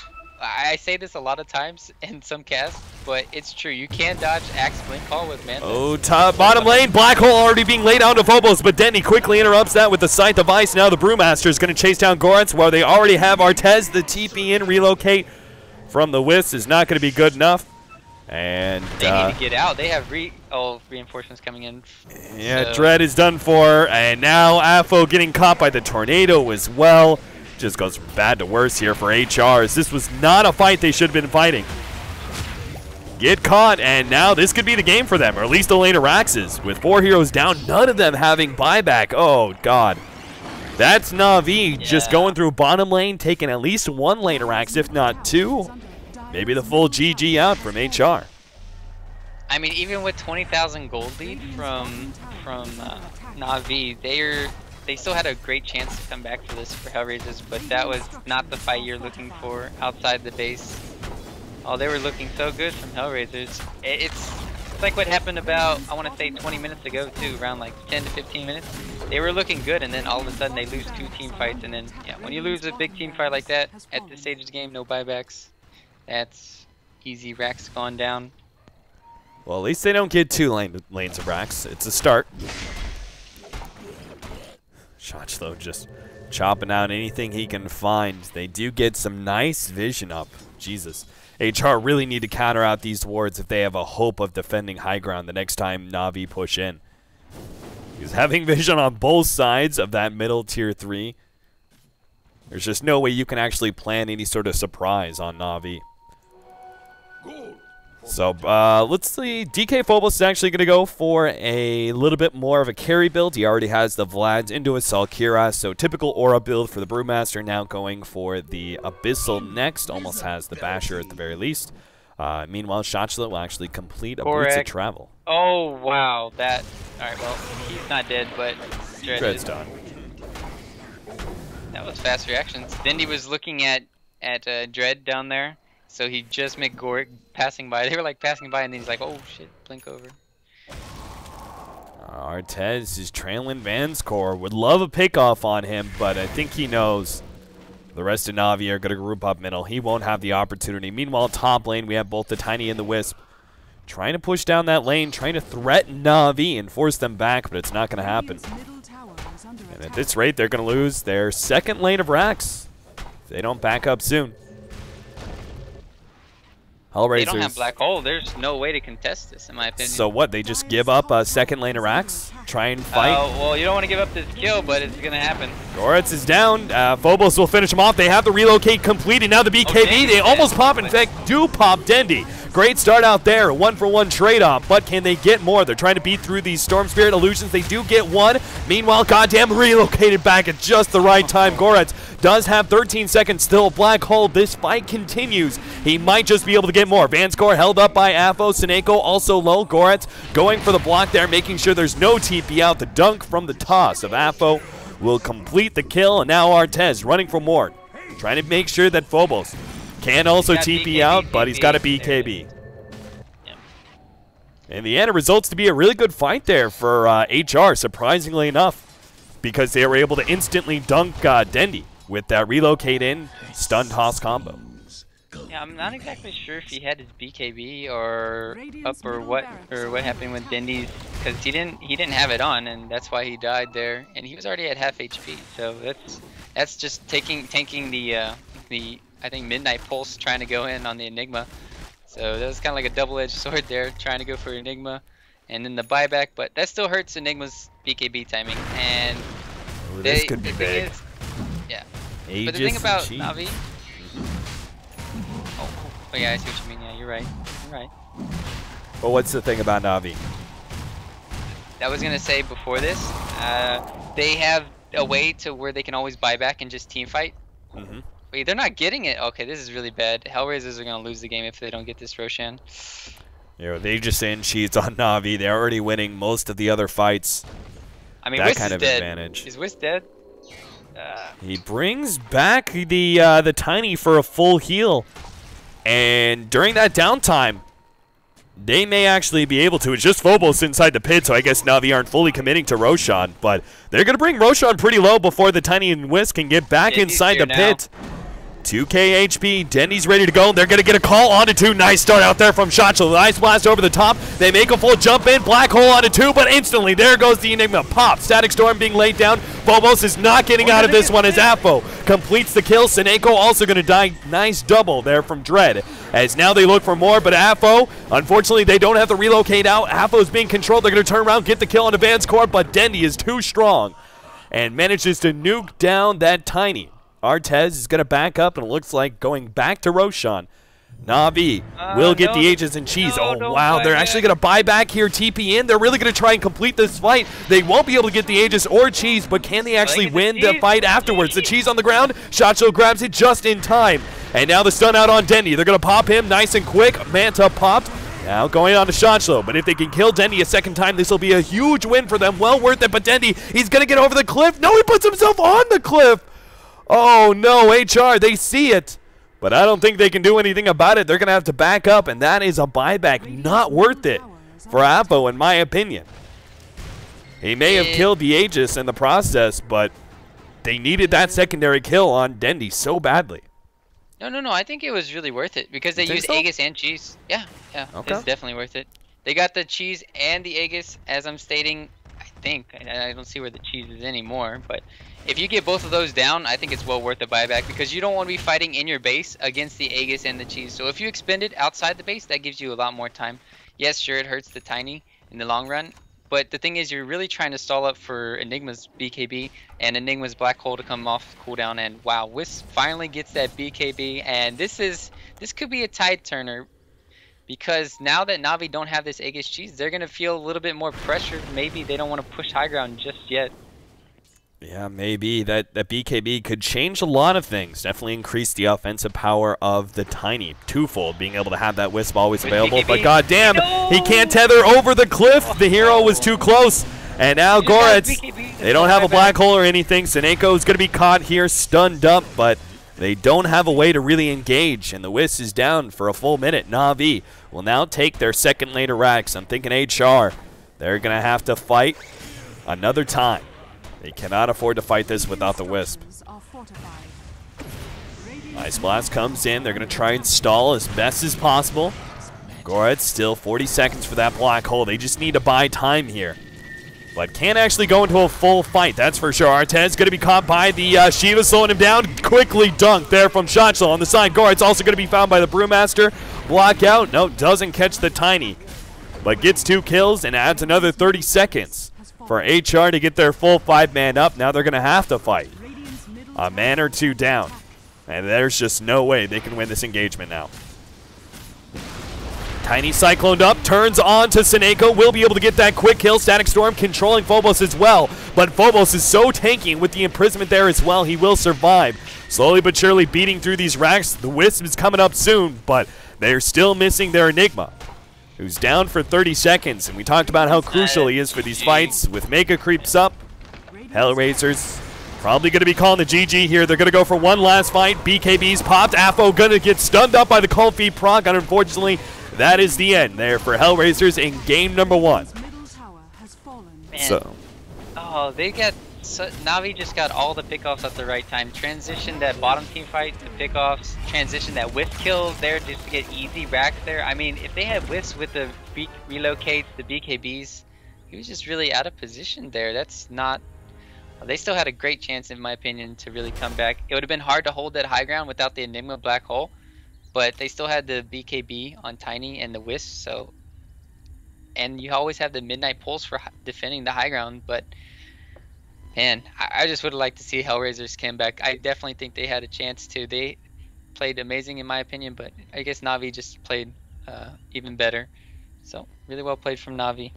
I say this a lot of times in some casts, but it's true, you can dodge Axe Blink Call with Manta. Oh, top, bottom lane, Black Hole already being laid out to Phobos, but Dendi quickly interrupts that with the Scythe of Ice. Now the Brewmaster is going to chase down Goretz, where they already have Artez. The T P in relocate from the Wisp is not going to be good enough. And they uh, need to get out. They have re oh, reinforcements coming in. Yeah, so. Dread is done for, and now Afo getting caught by the tornado as well. Just goes from bad to worse here for H Rs. This was not a fight they should have been fighting. Get caught, and now this could be the game for them, or at least the later Raxes. With four heroes down, none of them having buyback. Oh, God. That's Na'Vi yeah. just going through bottom lane, taking at least one laner Rax, if not two. Maybe the full G G out from H R. I mean, even with twenty thousand gold lead from from uh, Na'Vi, they they still had a great chance to come back for this for Hellraisers, but that was not the fight you're looking for outside the base. Oh, they were looking so good from Hellraisers. It, it's, it's like what happened about, I want to say twenty minutes ago too, around like ten to fifteen minutes. They were looking good, and then all of a sudden they lose two team fights, and then yeah, when you lose a big team fight like that, at this stage of the game, no buybacks. That's easy. Rax gone down. Well, at least they don't get two lane, lanes of Rax. It's a start. Shotzlo just chopping out anything he can find. They do get some nice vision up. Jesus. H R really need to counter out these wards if they have a hope of defending high ground the next time Na'Vi push in. He's having vision on both sides of that middle tier three. There's just no way you can actually plan any sort of surprise on Na'Vi. So uh, let's see. D K Phobos is actually going to go for a little bit more of a carry build. He already has the Vlads into his Salkira, so typical Aura build for the Brewmaster. Now going for the Abyssal next. Almost has the Basher at the very least. Uh, meanwhile, Shotzlo will actually complete a Boots of Travel. Oh, wow. That. Alright, well, he's not dead, but Dread Dread's done. That was fast reactions. Dendi was looking at, at uh, Dread down there. So he just made Goretz passing by. They were like passing by, and then he's like, oh shit, blink over. Artez is trailing Vanskor. Would love a pickoff on him, but I think he knows the rest of Na'Vi are going to group up middle. He won't have the opportunity. Meanwhile, top lane, we have both the Tiny and the Wisp trying to push down that lane, trying to threaten Na'Vi and force them back, but it's not going to happen. And at this rate, they're going to lose their second lane of Rax if they don't back up soon. Hellraisers. They don't have Black Hole. There's no way to contest this, in my opinion. So what? They just give up a second lane of Rax? Try and fight? Uh, well, you don't want to give up this kill, but it's going to happen. Goretz is down. Uh, Phobos will finish him off. They have the relocate completed. Now the B K B. Okay, they almost pop. In fact, do pop Dendi. Great start out there. One-for-one trade-off. But can they get more? They're trying to beat through these Storm Spirit illusions. They do get one. Meanwhile, goddamn relocated back at just the right time. Goretz does have thirteen seconds still. Black Hole, this fight continues. He might just be able to get more. Vanskor held up by Afo. Sonneiko also low. Goretz going for the block there, making sure there's no T P out. The dunk from the toss of Afo will complete the kill. And now Artez running for more, trying to make sure that Phobos can also T P out, but he's got a B K B. In the end, it results to be a really good fight there for uh, H R, surprisingly enough, because they were able to instantly dunk uh, Dendi with that relocate in, stun toss combo. Yeah, I'm not exactly sure if he had his B K B or up or what or what happened with Dendi's, because he didn't he didn't have it on, and that's why he died there, and he was already at half H P. So that's that's just taking tanking the uh, the I think Midnight Pulse, trying to go in on the Enigma. So that was kind of like a double-edged sword there, trying to go for Enigma and then the buyback, but that still hurts Enigma's B K B timing. And oh, this they, could be big. Is, yeah. Aegis, but the thing about Na'Vi. Oh, oh, yeah, I see what you mean. Yeah, you're right. You're right. Well, what's the thing about Na'Vi? I was gonna say before this, uh, they have a way to where they can always buy back and just team fight. Mm-hmm. Wait, they're not getting it. Okay, this is really bad. Hellraisers are going to lose the game if they don't get this Roshan. Yeah, they just in sheets on Na'Vi. They're already winning most of the other fights. I mean, that Wiss kind is of dead. Advantage. Is Wiss dead? Uh, he brings back the uh, the Tiny for a full heal. And during that downtime, they may actually be able to. It's just Phobos inside the pit, so I guess Na'Vi aren't fully committing to Roshan. But they're going to bring Roshan pretty low before the Tiny and Wiss can get back yeah, inside the now. pit. two K H P, Dendi's ready to go. They're gonna get a call onto two. Nice start out there from Shotzlo. The ice blast over the top. They make a full jump in. Black Hole onto two, but instantly there goes the Enigma. Pop. Static Storm being laid down. Phobos is not getting out of this one as Afo completes the kill. Sonneiko also gonna die. Nice double there from Dread. As now they look for more, but Afo, unfortunately, they don't have to relocate out. Afo's being controlled. They're gonna turn around, get the kill onto Vanskor, but Dendi is too strong and manages to nuke down that Tiny. Artez is going to back up, and it looks like going back to Roshan. Na'Vi uh, will get no, the Aegis and Cheese. No, oh, wow. They're actually going to buy back here, T P in. They're really going to try and complete this fight. They won't be able to get the Aegis or Cheese, but can they actually like win the, the fight afterwards? The Cheese on the ground. Shotzlo grabs it just in time. And now the stun out on Dendi. They're going to pop him nice and quick. Manta popped. Now going on to Shotzlo, but if they can kill Dendi a second time, this will be a huge win for them. Well worth it, but Dendi, he's going to get over the cliff. No, he puts himself on the cliff. Oh no, H R, they see it, but I don't think they can do anything about it. They're going to have to back up, and that is a buyback. Not worth it for Afo, in my opinion. He may have killed the Aegis in the process, but they needed that secondary kill on Dendi so badly. No, no, no, I think it was really worth it, because they used so? Aegis and Cheese. Yeah, yeah, okay. It's definitely worth it. They got the Cheese and the Aegis, as I'm stating, I think. I, I don't see where the Cheese is anymore, but if you get both of those down, I think it's well worth the buyback, because you don't want to be fighting in your base against the Aegis and the Cheese. So if you expend it outside the base, that gives you a lot more time. Yes, sure, it hurts the Tiny in the long run, But the thing is, you're really trying to stall up for Enigma's B K B and Enigma's Black Hole to come off cooldown. And wow, Wisp finally gets that B K B, and this is this could be a tide turner, because now that Na'Vi don't have this A G Cs, they're gonna feel a little bit more pressure. Maybe they don't want to push high ground just yet. Yeah, maybe that that B K B could change a lot of things. Definitely increase the offensive power of the Tiny twofold, being able to have that Wisp always available. But goddamn, no! He can't tether over the cliff. The hero was too close. And now Goretz, they don't have a black hole or anything. Sonneiko is going to be caught here, stunned up, but they don't have a way to really engage. And the Wisp is down for a full minute. Na'Vi will now take their second later racks. I'm thinking H R. They're going to have to fight another time. They cannot afford to fight this without the Wisp. Ice Blast comes in. They're going to try and stall as best as possible. Goretz still forty seconds for that black hole. They just need to buy time here. But can't actually go into a full fight, that's for sure. Artez going to be caught by the uh, Shiva, slowing him down. Quickly dunked there from Shotzlo on the side. Goretz also going to be found by the Brewmaster. Block out. No, doesn't catch the Tiny. But gets two kills and adds another thirty seconds. For H R to get their full five-man up. Now they're going to have to fight. A man or two down. And there's just no way they can win this engagement now. Tiny cycloned up, turns on to Sonneiko. Will be able to get that quick kill. Static Storm controlling Phobos as well. But Phobos is so tanky, and with the imprisonment there as well, he will survive. Slowly but surely beating through these racks. The Wisp is coming up soon, but they're still missing their Enigma, who's down for thirty seconds, and we talked about how crucial he is for these fights. With Mega creeps up, Hellraisers probably going to be calling the G G here. They're going to go for one last fight. B K B's popped. Afo going to get stunned up by the cold feet proc, and unfortunately, that is the end there for Hellraisers in game number one. Man. So, oh, they got so, Na'Vi just got all the pickoffs at the right time. Transition that bottom team fight to pickoffs. Transition that whiff kills there just to get easy racks there. I mean, if they had whiffs with the re relocates, the B K Bs, he was just really out of position there. That's not... They still had a great chance, in my opinion, to really come back. It would have been hard to hold that high ground without the Enigma Black Hole, but they still had the B K B on Tiny and the Wisp, so... And you always have the Midnight Pulse for defending the high ground, but... Man, I just would have liked to see Hellraisers come back. I definitely think they had a chance to. They played amazing in my opinion, but I guess Na'Vi just played uh, even better. So, really well played from Na'Vi.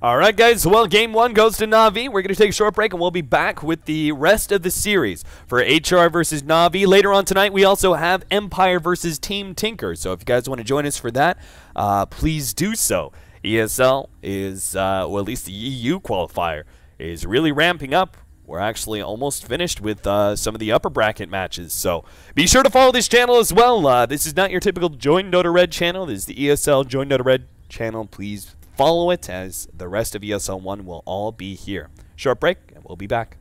All right, guys. Well, game one goes to Na'Vi. We're going to take a short break, and we'll be back with the rest of the series for H R versus Na'Vi. Later on tonight, we also have Empire versus Team Tinker. So if you guys want to join us for that, uh, please do so. E S L is, uh, well, at least the E U qualifier is really ramping up. We're actually almost finished with uh, some of the upper bracket matches, so be sure to follow this channel as well. Uh, this is not your typical Join Dota Red channel. This is the E S L Join Dota Red channel. Please follow it, as the rest of E S L one will all be here. Short break, and we'll be back.